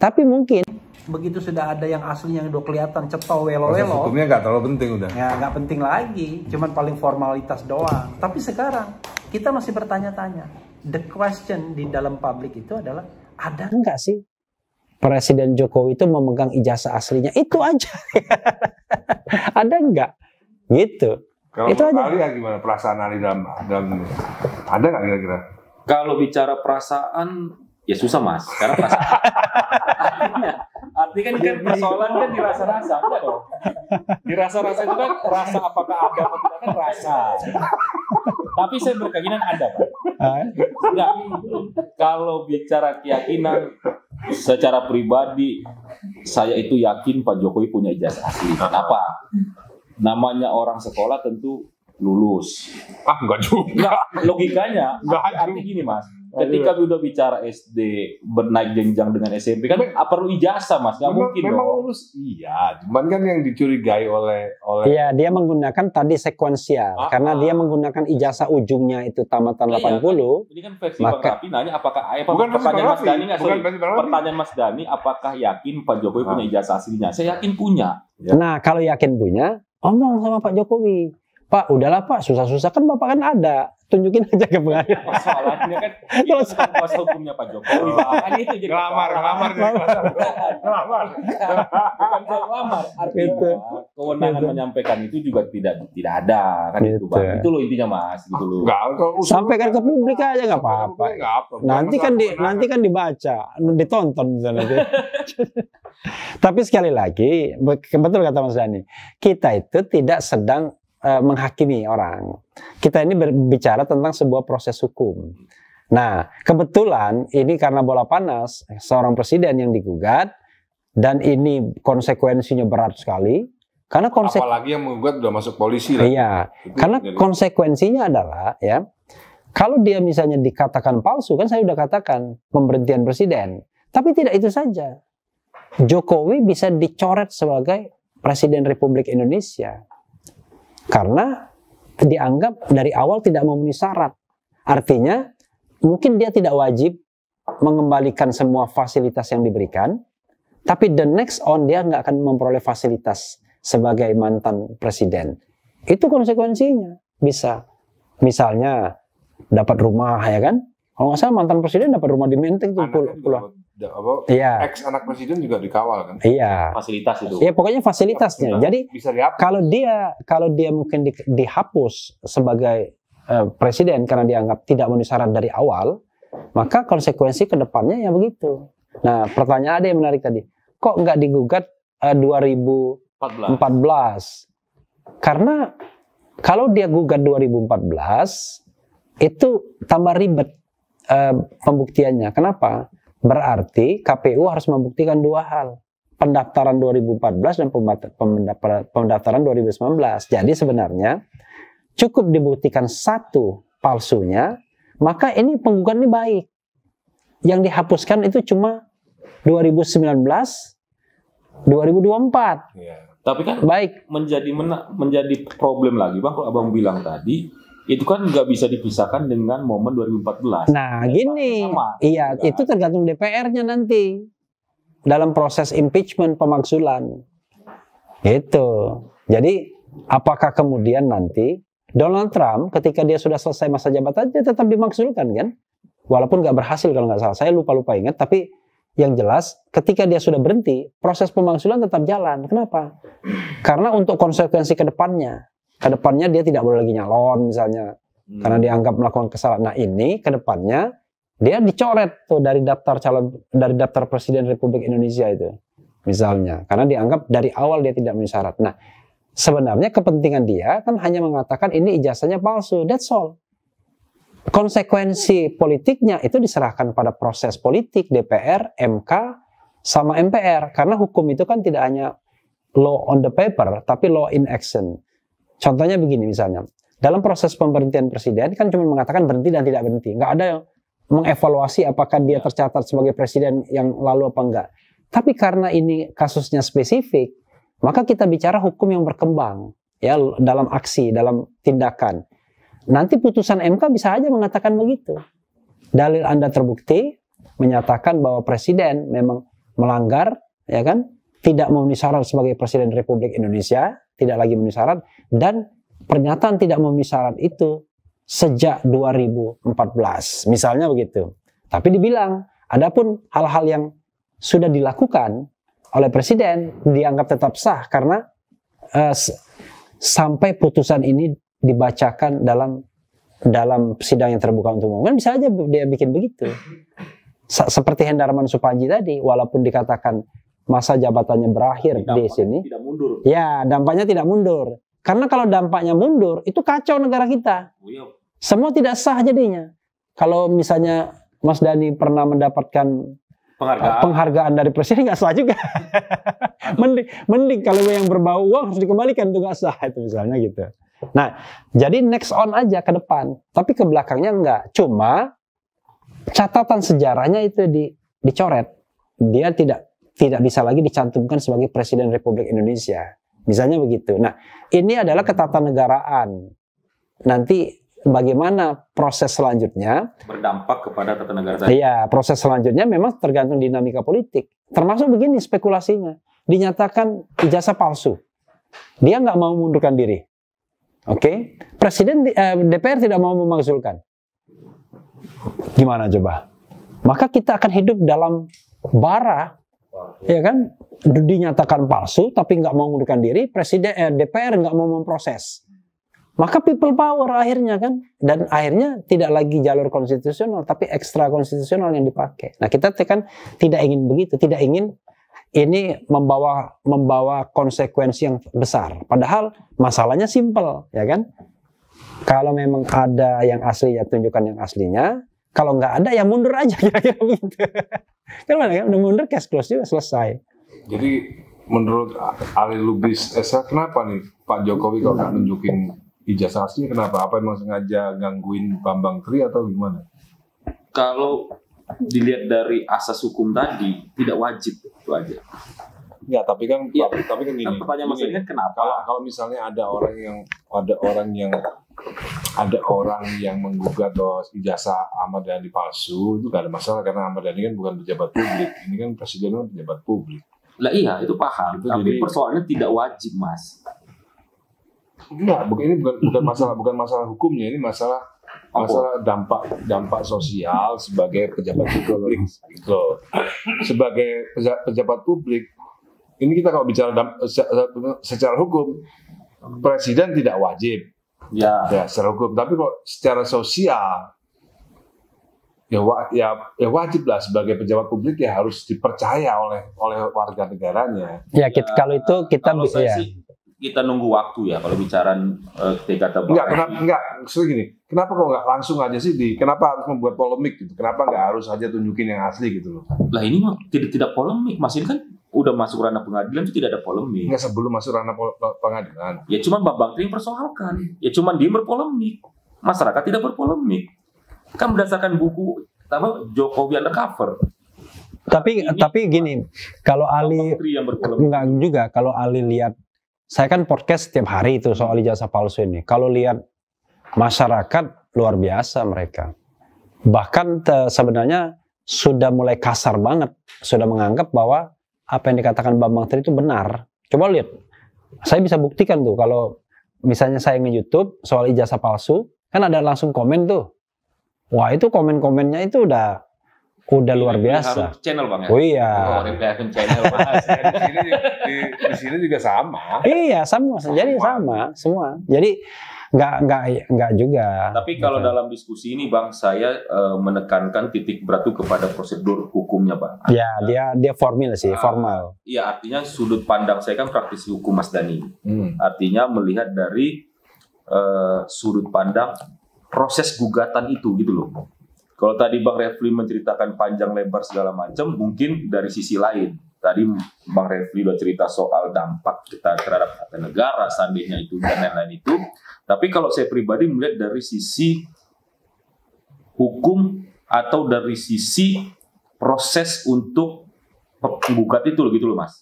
Tapi mungkin... Begitu sudah ada yang aslinya yang udah kelihatan, cetol welo-welo. Hukumnya nggak terlalu penting udah. Ya, nggak penting lagi. Cuman paling formalitas doang. Tapi sekarang, kita masih bertanya-tanya. The question di dalam publik itu adalah, ada nggak sih? Presiden Jokowi itu memegang ijazah aslinya, itu aja. Ada nggak? Gitu. Kalau itu aja. Ali, gimana perasaan Ali dalam, dalam ada nggak kira-kira? Kalau bicara perasaan, ya susah mas. Karena perasaan. Artinya, artinya kan, kan persoalan kan dirasa-rasa, enggak dong? Dirasa-rasa itu kan rasa apakah ada atau tidak kan rasa. Tapi saya berkeyakinan ada, Pak. Enggak. Kalau bicara keyakinan. secara pribadi saya itu yakin Pak Jokowi punya ijazah asli. Kenapa? Namanya orang sekolah tentu lulus. Ah, enggak juga. Nah, logikanya, artinya gini Mas, ketika udah bicara S D bernaik jenjang dengan S M P kan memang, perlu ijazah Mas, nggak mungkin memang dong. Lulus, iya, cuman kan yang dicurigai oleh oleh. Iya, dia menggunakan tadi sekuensial, ah, karena ah. dia menggunakan ijazah ujungnya itu tamatan iya, delapan puluh. Kan, ini kan versi Bang Raffi nanya apakah apa, bukan pertanyaan Mas Dhani nggak sorry, pertanyaan Mas Dhani apakah yakin Pak Jokowi ah. punya ijazah aslinya? Saya yakin punya. Ya. Nah kalau yakin punya, omong sama Pak Jokowi. Pak, udahlah Pak, susah-susah kan Bapak kan ada. Tunjukin aja ke pengadilan. Soalnya kan itu kuasa hukumnya Pak Jokowi. Makanya itu jadi ngelamar, ngelamar ngelamar. Bukan ngelamar, artinya kewenangan menyampaikan itu juga tidak tidak ada kan itu Bang. Itu loh intinya Mas, gitu loh. Sampaikan ke publik aja enggak apa-apa. Nanti kan di nanti kan dibaca, ditonton misalnya. Tapi sekali lagi, betul kata Mas Dhani, kita itu tidak sedang menghakimi orang. Kita ini berbicara tentang sebuah proses hukum. Nah, kebetulan ini karena bola panas, seorang presiden yang digugat, dan ini konsekuensinya berat sekali. Karena apalagi yang menggugat sudah masuk polisi. Iya, karena konsekuensinya adalah, ya, kalau dia misalnya dikatakan palsu, kan saya sudah katakan pemberhentian presiden. Tapi tidak itu saja. Jokowi bisa dicoret sebagai Presiden Republik Indonesia. Karena dianggap dari awal tidak memenuhi syarat. Artinya mungkin dia tidak wajib mengembalikan semua fasilitas yang diberikan, tapi the next on dia nggak akan memperoleh fasilitas sebagai mantan presiden. Itu konsekuensinya. Bisa misalnya dapat rumah, ya kan? Kalau nggak salah mantan presiden dapat rumah di Menteng tuh pulang. Iya. Ex anak presiden juga dikawal kan? Iya. Fasilitas itu. Iya, pokoknya fasilitasnya. Jadi bisa kalau dia kalau dia mungkin di, dihapus sebagai uh, presiden karena dianggap tidak memenuhi syarat dari awal, maka konsekuensi kedepannya ya begitu. Nah, pertanyaan ada yang menarik tadi. Kok nggak digugat uh, dua ribu empat belas? Karena kalau dia gugat dua ribu empat belas itu tambah ribet uh, pembuktiannya. Kenapa? Berarti K P U harus membuktikan dua hal. Pendaftaran dua ribu empat belas dan pendaftaran dua ribu sembilan belas. Jadi sebenarnya cukup dibuktikan satu palsunya, maka ini penggugat ini baik. Yang dihapuskan itu cuma dua ribu sembilan belas, dua ribu dua puluh empat. Ya, tapi kan baik. Menjadi mena menjadi problem lagi Bang, kalau Abang bilang tadi, itu kan nggak bisa dipisahkan dengan momen dua ribu empat belas. Nah, gini, sama, iya, juga. Itu tergantung D P R-nya nanti dalam proses impeachment pemaksulan. Gitu. Jadi, apakah kemudian nanti Donald Trump ketika dia sudah selesai masa jabatan dia tetap dimaksulkan kan? Walaupun nggak berhasil kalau nggak salah, saya lupa-lupa ingat. Tapi yang jelas, ketika dia sudah berhenti, proses pemaksulan tetap jalan. Kenapa? Karena untuk konsekuensi kedepannya. Kedepannya dia tidak boleh lagi nyalon misalnya hmm. karena dianggap melakukan kesalahan. Nah ini kedepannya dia dicoret tuh dari daftar calon dari daftar presiden Republik Indonesia itu misalnya karena dianggap dari awal dia tidak memenuhi syarat. Nah sebenarnya kepentingan dia kan hanya mengatakan ini ijazahnya palsu. That's all. Konsekuensi politiknya itu diserahkan pada proses politik D P R, M K, sama M P R karena hukum itu kan tidak hanya law on the paper tapi law in action. Contohnya begini misalnya, dalam proses pemberhentian presiden kan cuma mengatakan berhenti dan tidak berhenti. Nggak ada yang mengevaluasi apakah dia tercatat sebagai presiden yang lalu apa enggak. Tapi karena ini kasusnya spesifik, maka kita bicara hukum yang berkembang ya dalam aksi, dalam tindakan. Nanti putusan M K bisa aja mengatakan begitu. Dalil Anda terbukti menyatakan bahwa presiden memang melanggar, ya kan? Tidak memenuhi syarat sebagai presiden Republik Indonesia, tidak lagi memenuhi syarat, dan pernyataan tidak memenuhi syarat itu sejak dua ribu empat belas, misalnya begitu. Tapi dibilang, adapun hal-hal yang sudah dilakukan oleh presiden dianggap tetap sah karena uh, sampai putusan ini dibacakan dalam dalam sidang yang terbuka untuk umum. Kan bisa aja dia bikin begitu. Sa seperti Hendarman Supanji tadi, walaupun dikatakan masa jabatannya berakhir di sini. Tidak mundur. Ya, dampaknya tidak mundur. Karena kalau dampaknya mundur, itu kacau negara kita. Semua tidak sah jadinya. Kalau misalnya Mas Dhani pernah mendapatkan Penghargaan. Penghargaan dari presiden nggak sah juga. mending, mending kalau yang berbau uang harus dikembalikan, itu nggak sah itu misalnya gitu. Nah, jadi next on aja ke depan, tapi ke belakangnya nggak. Cuma catatan sejarahnya itu di, dicoret. Dia tidak tidak bisa lagi dicantumkan sebagai presiden Republik Indonesia. Misalnya begitu. Nah, ini adalah ketatanegaraan. Nanti bagaimana proses selanjutnya berdampak kepada tata negara tadi. Iya, proses selanjutnya memang tergantung dinamika politik. Termasuk begini spekulasinya, dinyatakan ijazah palsu, dia nggak mau mundurkan diri. Oke, okay? Presiden eh, D P R tidak mau memakzulkan. Gimana coba? Maka kita akan hidup dalam bara, ya kan? Dinyatakan palsu, tapi nggak mau mundurkan diri. Presiden eh, D P R nggak mau memproses. Maka people power akhirnya kan, dan akhirnya tidak lagi jalur konstitusional tapi ekstra konstitusional yang dipakai. Nah, kita kan tidak ingin begitu, tidak ingin ini membawa membawa konsekuensi yang besar. Padahal masalahnya simpel, ya kan? Kalau memang ada yang asli ya tunjukkan yang aslinya, kalau nggak ada ya mundur aja kira-kira begitu. Kalau mana kan udah mundur case close juga selesai. Jadi menurut Ali Lubis Esa, kenapa nih Pak Jokowi kalau nggak nunjukin ijazah asli kenapa? Apa emang sengaja gangguin Bambang Tri atau gimana? Kalau dilihat dari asas hukum tadi, tidak wajib itu aja. Ya, tapi kan ya, tapi kan gini. Pertanyaan maksudnya kenapa? Kalau, kalau misalnya ada orang yang ada orang yang ada orang yang menggugat bahwa ijazah Ahmad Dhani palsu, itu gak ada masalah karena Ahmad Dhani kan bukan pejabat publik. Ini kan presiden kan pejabat publik. Lah iya, itu paham. Itu tapi jadi, persoalannya tidak wajib, Mas. Enggak, ini bukan, bukan masalah bukan masalah hukumnya, ini masalah masalah dampak dampak sosial sebagai pejabat publik. Sebagai pejabat publik, ini kita kalau bicara damp, secara hukum, presiden tidak wajib. Ya. Ya, secara hukum, tapi kalau secara sosial ya, ya, ya wajib lah sebagai pejabat publik ya harus dipercaya oleh oleh warga negaranya. Ya, kita, ya kalau itu kita bisa ya. Kita nunggu waktu ya kalau bicara uh, kata enggak, kenapa enggak gini, kenapa kok nggak langsung aja sih di kenapa harus membuat polemik gitu, kenapa nggak harus aja tunjukin yang asli gitu loh. Lah ini mah tidak tidak polemik, Mas, ini kan udah masuk ranah pengadilan itu tidak ada polemik. Enggak, sebelum masuk ranah pengadilan ya cuman Bambang Tri persoalkan, ya cuman dia berpolemik, masyarakat tidak berpolemik kan berdasarkan buku apa Jokowi Undercover. Tapi ini, tapi gini, kalau Ali enggak juga, kalau Ali lihat, saya kan podcast setiap hari itu soal ijazah palsu ini. Kalau lihat masyarakat luar biasa mereka. Bahkan sebenarnya sudah mulai kasar banget. Sudah menganggap bahwa apa yang dikatakan Bambang Tri itu benar. Coba lihat. Saya bisa buktikan tuh kalau misalnya saya nge-YouTube soal ijazah palsu. Kan ada langsung komen tuh. Wah, itu komen-komennya itu udah udah luar biasa. Channel Bang ya? Oh iya. Oh, channel, Mas. di, sini, di, di sini juga sama. Iya, sama. Jadi sama, sama semua. Jadi nggak nggak nggak juga. Tapi kalau gitu. Dalam diskusi ini Bang, saya uh, menekankan titik berat itu kepada prosedur hukumnya Bang. Iya, dia dia formal sih, uh, formal. Iya, artinya sudut pandang saya kan praktisi hukum Mas Dhani. Hmm. Artinya melihat dari uh, sudut pandang proses gugatan itu gitu loh. Kalau tadi Bang Refly menceritakan panjang lebar segala macam, mungkin dari sisi lain. Tadi Bang Refly udah cerita soal dampak kita terhadap tata negara, seandainya itu dan lain-lain itu. Tapi kalau saya pribadi melihat dari sisi hukum atau dari sisi proses untuk penggugat itu loh, gitu loh Mas.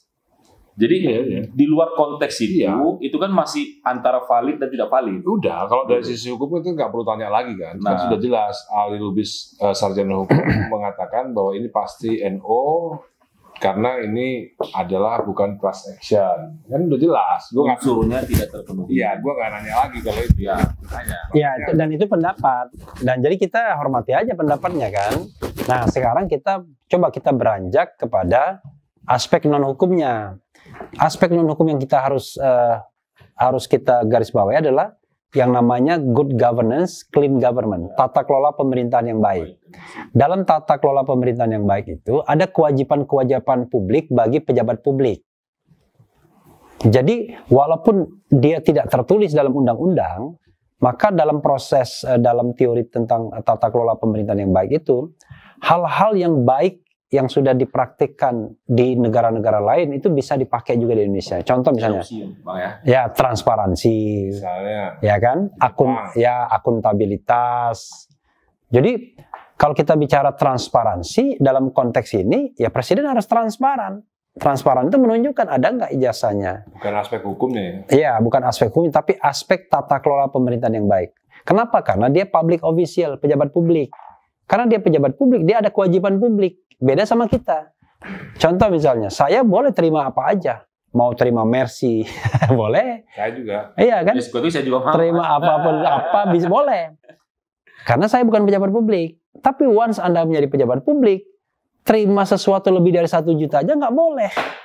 Jadi ya, ya. Di luar konteks itu, ya. Itu kan masih antara valid dan tidak valid. Udah, kalau dari sisi hukum itu nggak perlu tanya lagi kan. Nah, kan sudah jelas Ali Lubis uh, sarjana hukum mengatakan bahwa ini pasti N O karena ini adalah bukan class action. Kan udah jelas. Gua unsurnya tidak terpenuhi. Iya, gue nggak nanya lagi kalau itu. Iya, ya, dan itu pendapat. Dan jadi kita hormati aja pendapatnya kan. Nah, sekarang kita coba kita beranjak kepada aspek non hukumnya. Aspek non hukum yang kita harus uh, harus kita garis bawahi adalah yang namanya good governance, clean government, tata kelola pemerintahan yang baik. Dalam tata kelola pemerintahan yang baik itu ada kewajiban-kewajiban publik bagi pejabat publik. Jadi walaupun dia tidak tertulis dalam undang-undang, maka dalam proses uh, dalam teori tentang tata kelola pemerintahan yang baik itu hal-hal yang baik yang sudah dipraktikkan di negara-negara lain itu bisa dipakai juga di Indonesia. Contoh misalnya, ya transparansi, misalnya, ya kan, akun, ya akuntabilitas. Jadi kalau kita bicara transparansi dalam konteks ini, ya presiden harus transparan. Transparan itu menunjukkan ada nggak ijazahnya. Bukan aspek hukumnya. Iya, bukan aspek hukum, tapi aspek tata kelola pemerintahan yang baik. Kenapa? Karena dia public official, pejabat publik. Karena dia pejabat publik, dia ada kewajiban publik. Beda sama kita. Contoh misalnya, saya boleh terima apa aja. Mau terima mercy, boleh. Saya juga. Iya kan? Saya juga paham. Terima apapun, apa bisa boleh. Karena saya bukan pejabat publik. Tapi once Anda menjadi pejabat publik, terima sesuatu lebih dari satu juta aja nggak boleh.